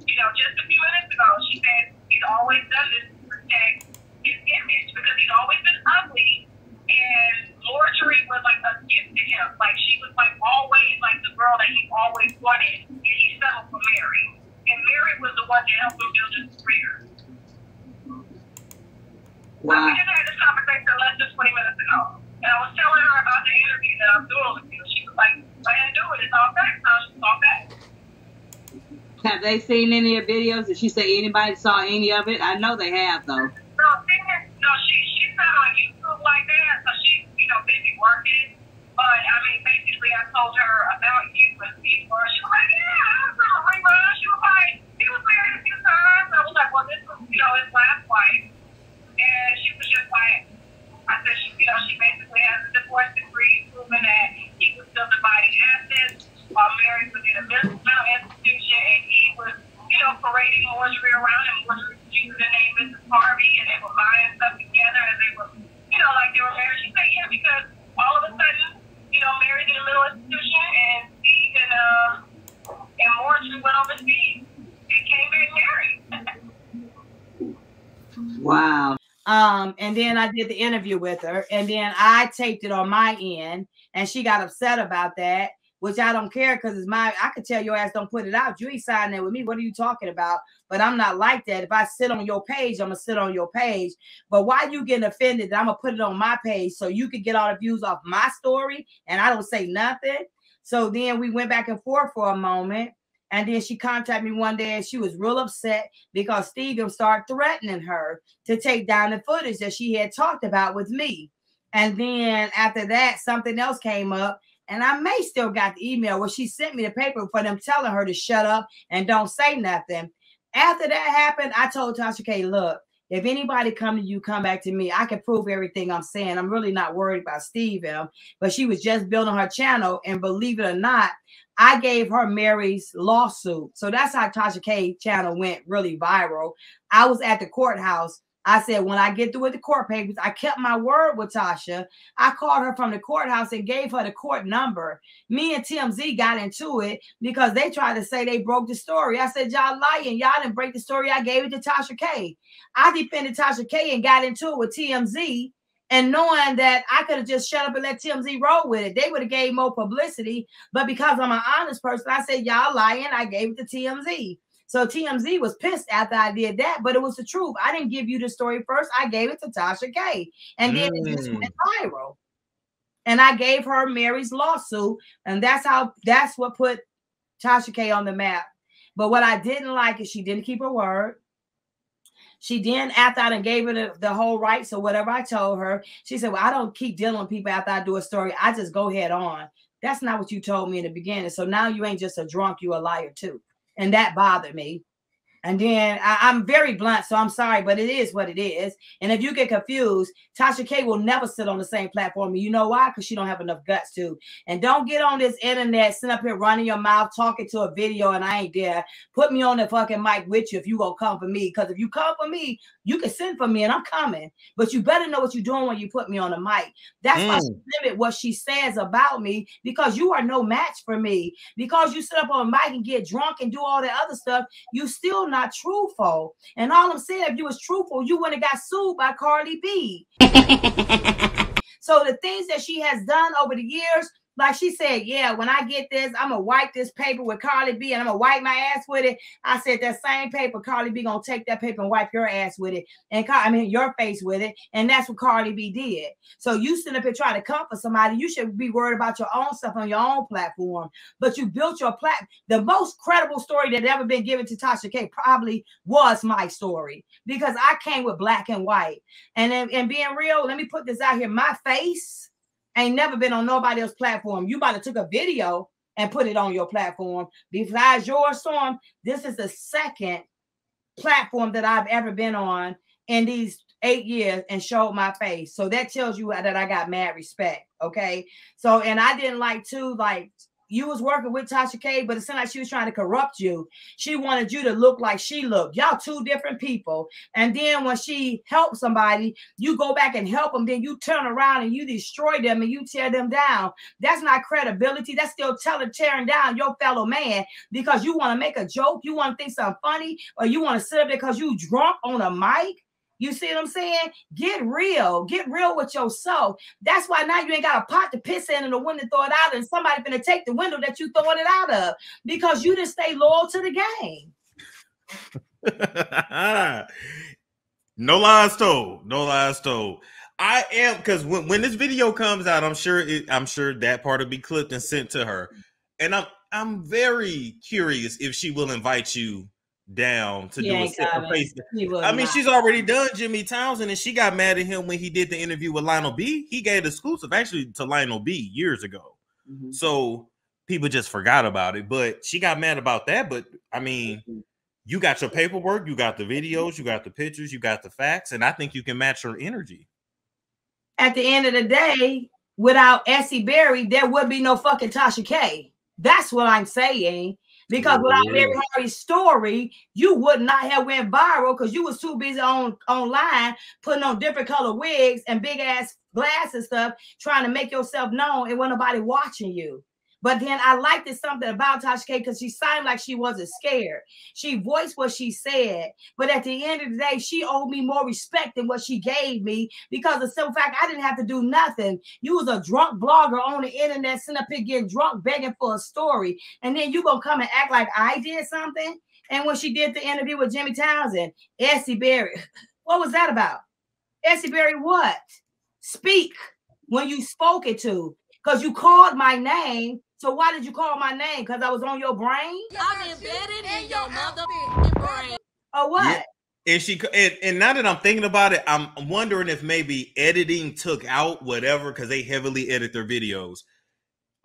you know, just a few minutes ago. She said he's always done this to protect his image because he's always been ugly. And Marjorie was like a gift to him. Like she was like always like the girl that he always wanted. And he settled for Mary. And Mary was the one that helped him build his career. Wow. Well, we didn't have this conversation less than twenty minutes ago. And I was telling her about the interview that I'm doing with you. She was like, "I didn't do it. It's all back." So it's all back. Have they seen any of the videos? Did she say anybody saw any of it? I know they have, though. No, no, she she's not on YouTube like that. So she's, you know, busy working. But I mean, basically, I told her about you and Steve Harvey. She was like, "Yeah, I was on a rerun." She was like, "He was married a few times." I was like, "Well, this was, you know, his last wife," and she was just like. I said, she, you know, she basically has a divorce degree, proving that he was still dividing assets while Mary was in a mental institution, and he was, you know, parading Marjorie around, and Marjorie was using the name Missus Harvey, and they were buying stuff together, and they were, you know, like they were married. She said, yeah, because all of a sudden, you know, Mary's in a mental institution, and Steve and, um, and Marjorie went overseas and came back married. Wow. Um, and then I did the interview with her, and then I taped it on my end, and she got upset about that, which I don't care because it's my, I could tell your ass don't put it out. You ain't signed that with me. What are you talking about? But I'm not like that. If I sit on your page, I'm going to sit on your page. But why are you getting offended that I'm going to put it on my page so you could get all the views off my story and I don't say nothing? So then we went back and forth for a moment. And then she contacted me one day, and she was real upset because Stephen started threatening her to take down the footage that she had talked about with me. And then after that, something else came up, And I may still got the email where she sent me the paper for them telling her to shut up and don't say nothing. After that happened, I told Tasha K, look, if anybody come to you, come back to me. I can prove everything I'm saying. I'm really not worried about Steve. But she was just building her channel. And believe it or not, I gave her Mary's lawsuit. So that's how Tasha K's channel went really viral. I was at the courthouse. I said, when I get through with the court papers, I kept my word with Tasha. I called her from the courthouse and gave her the court number. Me and T M Z got into it because they tried to say they broke the story. I said, y'all lying. Y'all didn't break the story. I gave it to Tasha K. I defended Tasha K and got into it with T M Z. And knowing that I could have just shut up and let T M Z roll with it, they would have gave more publicity. But because I'm an honest person, I said, y'all lying. I gave it to T M Z. So T M Z was pissed after I did that, but it was the truth. I didn't give you the story first. I gave it to Tasha K. And then mm. it just went viral. And I gave her Mary's lawsuit. And that's how, that's what put Tasha K on the map. But what I didn't like is she didn't keep her word. She then, after I done gave her the, the whole right, so whatever I told her, she said, well, I don't keep dealing with people after I do a story. I just go head on. That's not what you told me in the beginning. So now you ain't just a drunk, you a liar too. And that bothered me. And then I, I'm very blunt, so I'm sorry, but it is what it is. And if you get confused, Tasha K will never sit on the same platform. You know why? Because she don't have enough guts to. And don't get on this internet, sit up here running your mouth, talking to a video, and I ain't there. Put me on the fucking mic with you if you gonna come for me. Because if you come for me, you can send for me, and I'm coming. But you better know what you're doing when you put me on the mic. That's mm. why she limit what she says about me, because you are no match for me. Because you sit up on a mic and get drunk and do all that other stuff, you still not Not truthful. And all I'm saying, if you was truthful, you wouldn't have got sued by Cardi B. So the things that she has done over the years, like she said, yeah, when I get this, I'm gonna wipe this paper with Cardi B and I'm gonna wipe my ass with it. I said that same paper, Cardi B gonna take that paper and wipe your ass with it, and I mean your face with it, and that's what Cardi B did. So you sit up here trying to comfort somebody, you should be worried about your own stuff on your own platform. But you built your platform. The most credible story that ever been given to Tasha K probably was my story, because I came with black and white. And and being real, let me put this out here: my face ain't never been on nobody else's platform. You might have took a video and put it on your platform. Besides your Storm, this is the second platform that I've ever been on in these eight years and showed my face. So that tells you that I got mad respect, okay? So, and I didn't like to, like, you was working with Tasha K, but it seemed like she was trying to corrupt you. She wanted you to look like she looked. Y'all two different people. And then when she helped somebody, you go back and help them. Then you turn around and you destroy them and you tear them down. That's not credibility. That's still telling, tearing down your fellow man because you want to make a joke. You want to think something funny, or you want to sit up there because you drunk on a mic. You see what I'm saying? Get real. Get real with yourself. That's why now you ain't got a pot to piss in and a window to throw it out, and somebody finna take the window that you throwing it out of because you didn't stay loyal to the game. No lies told. No lies told. I am, because when, when this video comes out, I'm sure it, I'm sure that part will be clipped and sent to her. And I'm I'm very curious if she will invite you down to yeah, do a set for face. I mean, not. She's already done Jimmy Townsend, and she got mad at him when he did the interview with Lionel B. He gave exclusive actually to Lionel B years ago. Mm-hmm. So people just forgot about it, but she got mad about that. But I mean, mm-hmm. you got your paperwork, you got the videos, you got the pictures, you got the facts, and I think you can match her energy. At the end of the day, without Essie Berry, there would be no fucking Tasha K. That's what I'm saying. Because without Mary Harvey's story, you would not have went viral because you was too busy on online putting on different color wigs and big ass glasses and stuff, trying to make yourself known. It wasn't nobody watching you. But then I liked it something about Tasha K because she sounded like she wasn't scared. She voiced what she said. But at the end of the day, she owed me more respect than what she gave me because of the simple fact I didn't have to do nothing. You was a drunk blogger on the internet, sitting up here getting drunk, begging for a story. And then you gonna come and act like I did something. And when she did the interview with Jimmy Townsend, Essie Berry, what was that about? Essie Berry, what? Speak when you spoke it to, because you called my name. So why did you call my name? Because I was on your brain? I'm embedded in your motherfucking brain. Or what? Yeah. And she and, and now that I'm thinking about it, I'm wondering if maybe editing took out whatever, because they heavily edit their videos.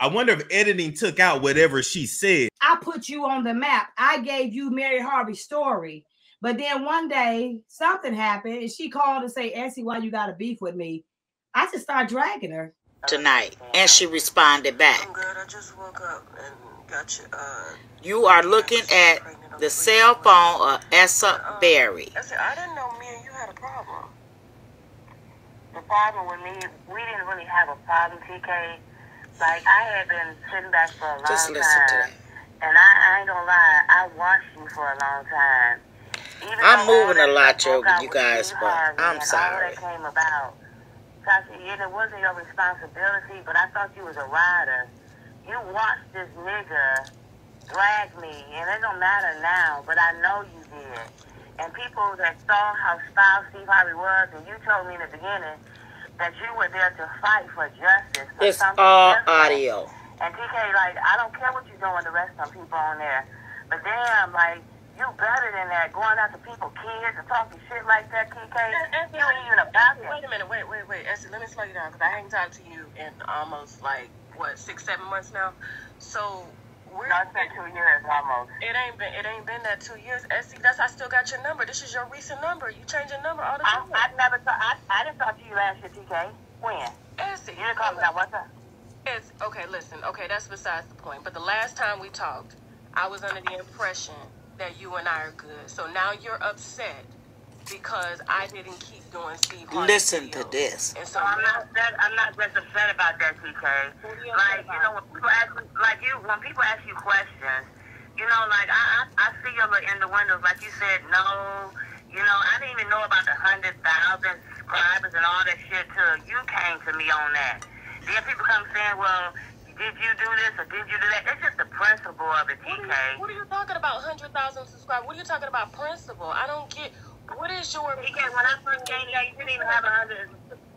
I wonder if editing took out whatever she said. I put you on the map. I gave you Mary Harvey's story. But then one day something happened and she called and said, Essie, why you got a beef with me? I just started dragging her. Tonight. And she responded back. I'm good. I just woke up and got you. Uh, you are looking at the cell phone of Essie Berry. I said, I didn't know me and you had a problem. The problem with me, we didn't really have a problem, T K. Like, I had been sitting back for a long Just listen time, to that. and I, I ain't gonna lie, I watched you for a long time. Even I'm moving a lot, you guys, but Harvey, I'm sorry. All that came about. So I said, yeah, it wasn't your responsibility, but I thought you was a rider. You watched this nigga drag me, and it don't matter now, but I know you did. And people that saw how foul Steve Harvey was, and you told me in the beginning that you were there to fight for justice. For it's all different. Audio. And T K, like, I don't care what you're doing to rest some people on there. But damn, like, you better than that. Going after people, kids, and talking shit like that, T K. You ain't even about it. Wait a minute, wait, wait, wait. Essie, let me slow you down, because I haven't talked to you in almost, like, what, six, seven months now? So... We're, no, it's been two years almost. It ain't been it ain't been that two years. Essie, that's I still got your number. This is your recent number. You change your number all the time. I, I never thought I I didn't talk to you last year, T K. When? Essie, you didn't call me now. What's up? It's okay. Listen, okay, that's besides the point. But the last time we talked, I was under the impression that you and I are good. So now you're upset because I didn't keep doing Steve Harvey. Listen to this. And so well, I'm not upset. I'm not just upset about that, T K. You like you know, when people ask me, like you, when people ask you questions, you know, like I, I, I see you in the windows, like you said, no, you know, I didn't even know about the hundred thousand subscribers and all that shit till you came to me on that. Then people come saying, well, did you do this or did you do that? It's just the principle of it, T K. What are you, what are you talking about? Hundred thousand subscribers? What are you talking about? Principle? I don't get. What is your... Because when I first came here, you didn't even have a hundred...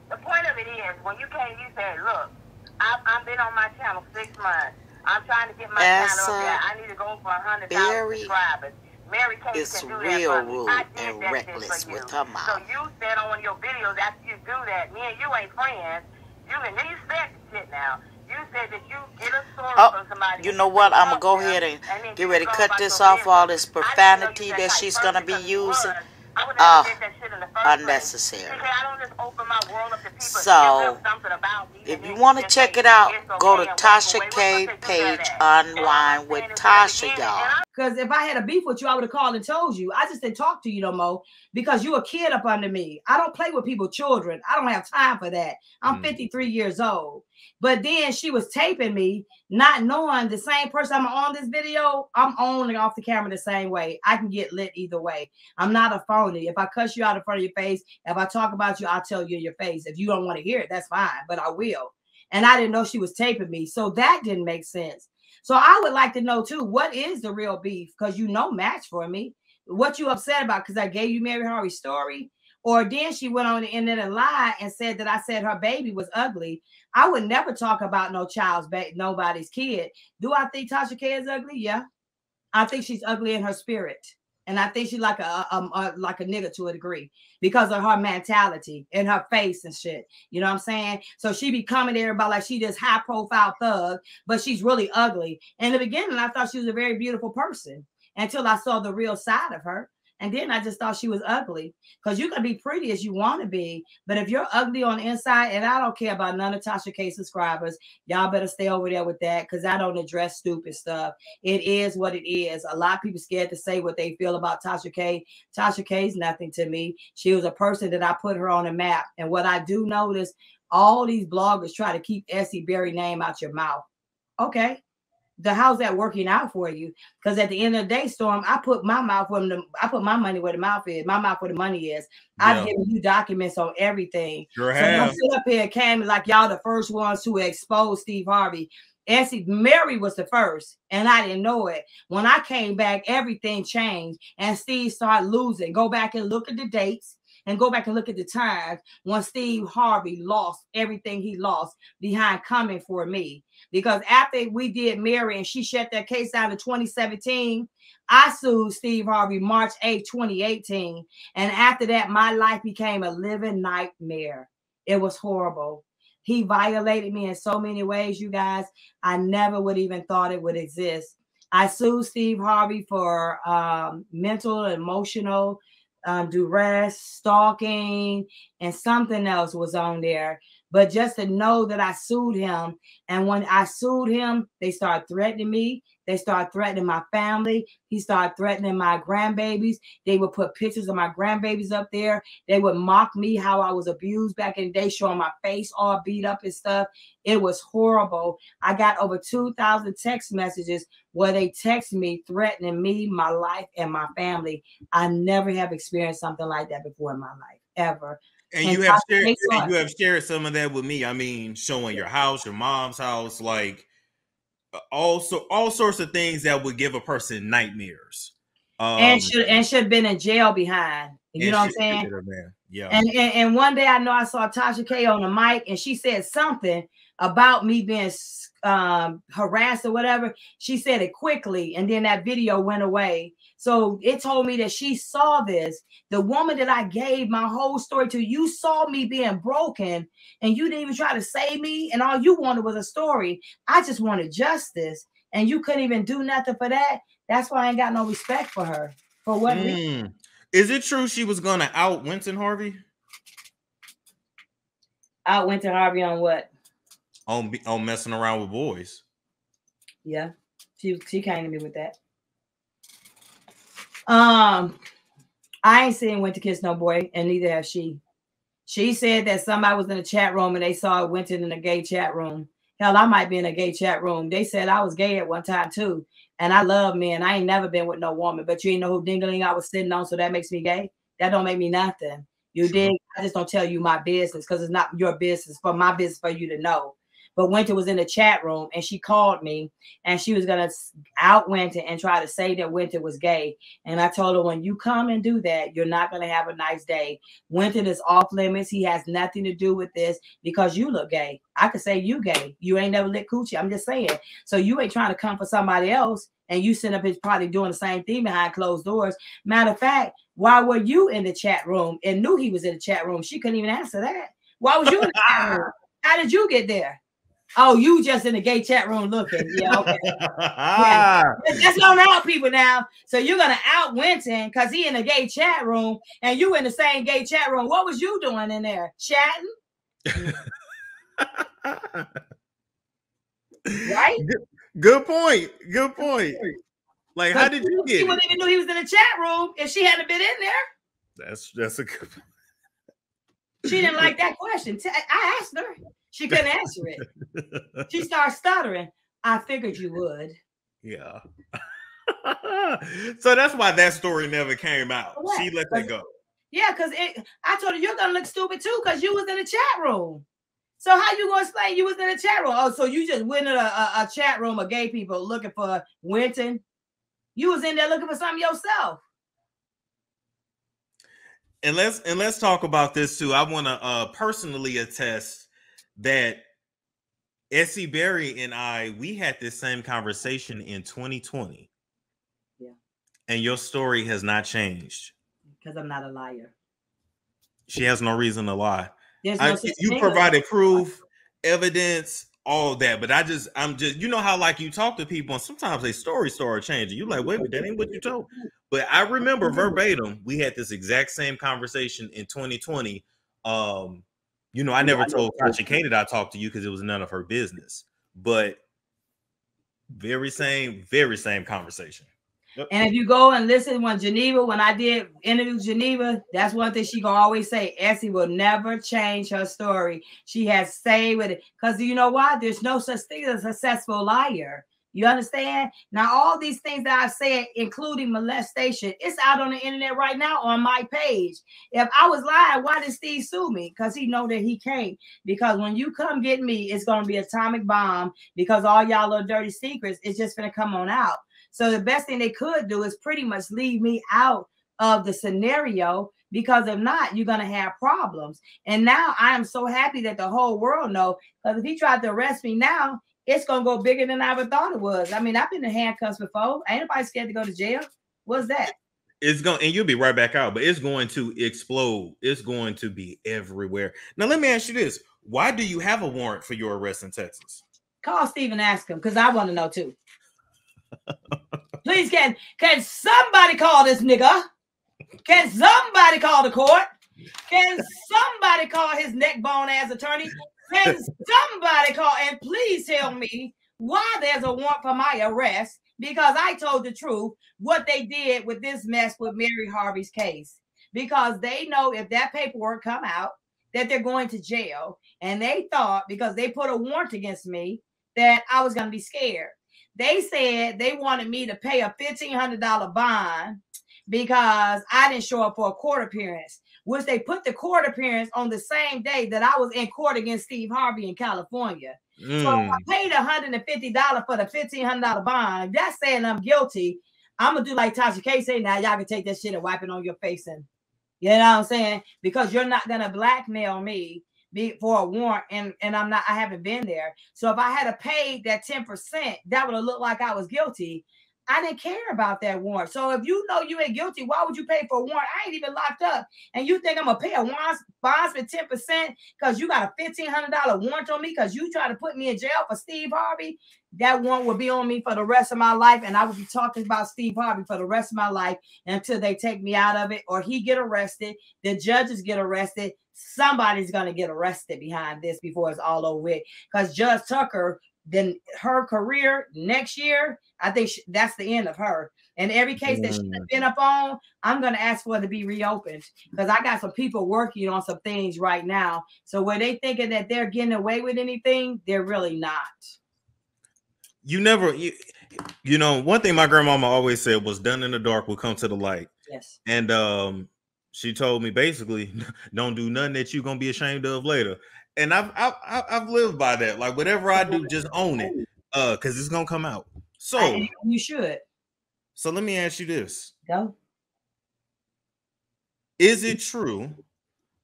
The point of it is, when you came, you said, look, I've, I've been on my channel six months. I'm trying to get my Essie channel up there. I need to go for a hundred thousand subscribers. Mary Kay can do that for me. I did that reckless with her mouth. So you said on one of your videos, after you do that, me and you ain't friends. You and you said shit now. You said that you get a story oh, from somebody. You know what? I'm going to go ahead and, and get ready to cut this off, all this profanity that she's going to be using. I would have uh, did that shit in the first unnecessary. Place. I don't just open my world up to people. So, about me if you want to check it out, okay, go to Tasha K page Unwind with Tasha, y'all. Because if I had a beef with you, I would have called and told you. I just didn't talk to you no more because you a kid up under me. I don't play with people, children. I don't have time for that. I'm mm. fifty-three years old. But then she was taping me, not knowing the same person I'm on this video, I'm on and off the camera the same way. I can get lit either way. I'm not a phony. If I cuss you out in front of your face, if I talk about you, I'll tell you in your face. If you don't want to hear it, that's fine, but I will. And I didn't know she was taping me, so that didn't make sense. So I would like to know, too, what is the real beef? Because you no match for me. What you upset about because I gave you Mary Harvey's story? Or then she went on the internet and lied and said that I said her baby was ugly. I would never talk about no child's baby, nobody's kid. Do I think Tasha K is ugly? Yeah. I think she's ugly in her spirit. And I think she's like a, a, a like a nigga to a degree because of her mentality and her face and shit. You know what I'm saying? So she be coming there about like she this high profile thug, but she's really ugly. In the beginning, I thought she was a very beautiful person until I saw the real side of her. And then I just thought she was ugly because you can be pretty as you want to be. But if you're ugly on the inside, and I don't care about none of Tasha K subscribers, y'all better stay over there with that because I don't address stupid stuff. It is what it is. A lot of people scared to say what they feel about Tasha K. Tasha K is nothing to me. She was a person that I put her on the map. And what I do notice, all these bloggers try to keep Essie Berry name out your mouth. Okay. The how's that working out for you? Because at the end of the day, Storm, I put my mouth where the, I put my money where the mouth is. My mouth where the money is. I've yeah. given you documents on everything. Sure so have. Don't sit up here and came like y'all the first ones who exposed Steve Harvey. Essie Mary was the first, and I didn't know it. When I came back, everything changed, and Steve started losing. Go back and look at the dates. And go back and look at the times when Steve Harvey lost everything he lost behind coming for me. Because after we did Mary and she shut that case down in twenty seventeen, I sued Steve Harvey March eighth, twenty eighteen. And after that, my life became a living nightmare. It was horrible. He violated me in so many ways, you guys. I never would even thought it would exist. I sued Steve Harvey for um, mental, emotional um, duress, stalking, and something else was on there. But just to know that I sued him, and when I sued him, they started threatening me. They started threatening my family. He started threatening my grandbabies. They would put pictures of my grandbabies up there. They would mock me how I was abused back in the day, showing my face all beat up and stuff. It was horrible. I got over two thousand text messages where they text me threatening me, my life, and my family. I never have experienced something like that before in my life, ever. And, and you have shared, and you have shared some of that with me. I mean, showing your house, your mom's house, like, also all sorts of things that would give a person nightmares, um, and should and should have been in jail behind. You know what I'm saying? Yeah. And, and and one day I know I saw Tasha K on the mic, and she said something about me being um, harassed or whatever. She said it quickly, and then that video went away. So it told me that she saw this. The woman that I gave my whole story to, you saw me being broken and you didn't even try to save me. And all you wanted was a story. I just wanted justice. And you couldn't even do nothing for that. That's why I ain't got no respect for her. For what mm. reason? Is it true she was going to out Wynton Harvey? Out Wynton Harvey on what? On, on messing around with boys. Yeah. She, she came to me with that. Um, I ain't seen Wynton kiss no boy, and neither have she. She said that somebody was in a chat room and they saw Wynton in a gay chat room. Hell, I might be in a gay chat room. They said I was gay at one time too, and I love men. I ain't never been with no woman, but you ain't know who dingling I was sitting on, so that makes me gay. That don't make me nothing. You dig? I just don't tell you my business because it's not your business. For my business, for you to know. But Wynton was in the chat room and she called me and she was going to out Wynton and try to say that Wynton was gay. And I told her, when you come and do that, you're not going to have a nice day. Wynton is off limits. He has nothing to do with this because you look gay. I could say you gay. You ain't never licked coochie. I'm just saying. So you ain't trying to come for somebody else. And you sitting up is probably doing the same thing behind closed doors. Matter of fact, why were you in the chat room and knew he was in the chat room? She couldn't even answer that. Why was you in the chat room? How did you get there? Oh, you just in the gay chat room looking. Yeah, okay. Yeah. That's not out people now. So you're going to out Wynton because he in the gay chat room and you in the same gay chat room. What was you doing in there? Chatting? Right? Good, good point. Good point. Like, how did you get? She wouldn't even know he was in the chat room if she hadn't been in there. That's, that's a good point. She didn't like that question. I asked her. She couldn't answer it. She started stuttering. I figured you would. Yeah. So that's why that story never came out. Correct. She let that go. Yeah, because it. I told her, you're going to look stupid too because you was in a chat room. So how you going to explain you was in a chat room? Oh, so you just went in a, a, a chat room of gay people looking for Wynton. You was in there looking for something yourself. And let's, and let's talk about this too. I want to uh, personally attest that Essie Berry and I, we had this same conversation in twenty twenty. Yeah. And your story has not changed. Because I'm not a liar. She has no reason to lie. No I, you provided proof, evidence, all that. But I just, I'm just, you know how like you talk to people and sometimes their stories start changing. You're like, wait a minute, that ain't what you told. But I remember verbatim, we had this exact same conversation in twenty twenty. Um, You know, I never I told Tasha K that I talked to you because it was none of her business. But very same, very same conversation. Yep. And if you go and listen when Geneva, when I did interview Geneva, that's one thing she gonna always say. Essie will never change her story. She has stayed with it. Because you know why? There's no such thing as a successful liar. You understand? Now, all these things that I've said, including molestation, it's out on the internet right now on my page. If I was lying, why did Steve sue me? Because he know that he can't. Because when you come get me, it's going to be an atomic bomb because all y'all little dirty secrets, it's just going to come on out. So the best thing they could do is pretty much leave me out of the scenario, because if not, you're going to have problems. And now I am so happy that the whole world knows, because if he tried to arrest me now, it's going to go bigger than I ever thought it was. I mean, I've been in handcuffs before. Ain't nobody scared to go to jail. What's that? It's going, and you'll be right back out, but it's going to explode. It's going to be everywhere. Now, let me ask you this. Why do you have a warrant for your arrest in Texas? Call Steve and ask him, because I want to know too. Please, can can somebody call this nigga? Can somebody call the court? Can somebody call his neck bone ass attorney? Can somebody call and please tell me why there's a warrant for my arrest? Because I told the truth what they did with this mess with Mary Harvey's case. Because they know if that paperwork come out that they're going to jail. And they thought because they put a warrant against me that I was going to be scared. They said they wanted me to pay a fifteen hundred dollar bond because I didn't show up for a court appearance, which they put the court appearance on the same day that I was in court against Steve Harvey in California. Mm. So if I paid one hundred fifty dollars for the fifteen hundred dollar bond, that's saying I'm guilty. I'm going to do like Tasha K say, now y'all can take that shit and wipe it on your face. And you know what I'm saying? Because you're not going to blackmail me for a warrant, and, and I'm not, I haven't been there. So if I had to pay that ten percent, that would have looked like I was guilty. I didn't care about that warrant. So if you know you ain't guilty, why would you pay for a warrant? I ain't even locked up. And you think I'm going to pay a warrant bonds for ten percent because you got a fifteen hundred dollar warrant on me because you try to put me in jail for Steve Harvey? That warrant will be on me for the rest of my life. And I will be talking about Steve Harvey for the rest of my life until they take me out of it or he get arrested, the judges get arrested. Somebody's going to get arrested behind this before it's all over with. Because Judge Tucker... Then her career next year, I think she, that's the end of her. And every case that she's been up on, I'm going to ask for it to be reopened because I got some people working on some things right now. So were they thinking that they're getting away with anything? They're really not. You never, you, you know, one thing my grandmama always said was done in the dark will come to the light. Yes. And um, she told me basically, don't do nothing that you're going to be ashamed of later. And I've, I've I've lived by that. Like whatever I do, just own it, uh, because it's gonna come out. So I, you should. So let me ask you this: Go. Is it true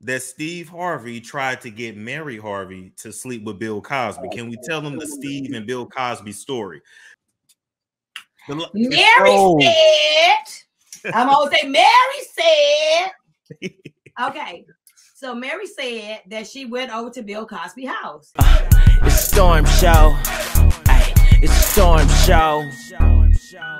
that Steve Harvey tried to get Mary Harvey to sleep with Bill Cosby? Can we tell them the Steve and Bill Cosby story? The, Mary oh. said, "I'm gonna say Mary said." Okay. So Mary said that she went over to Bill Cosby's house. Uh, it's Storm Show. Ay, it's Storm Show.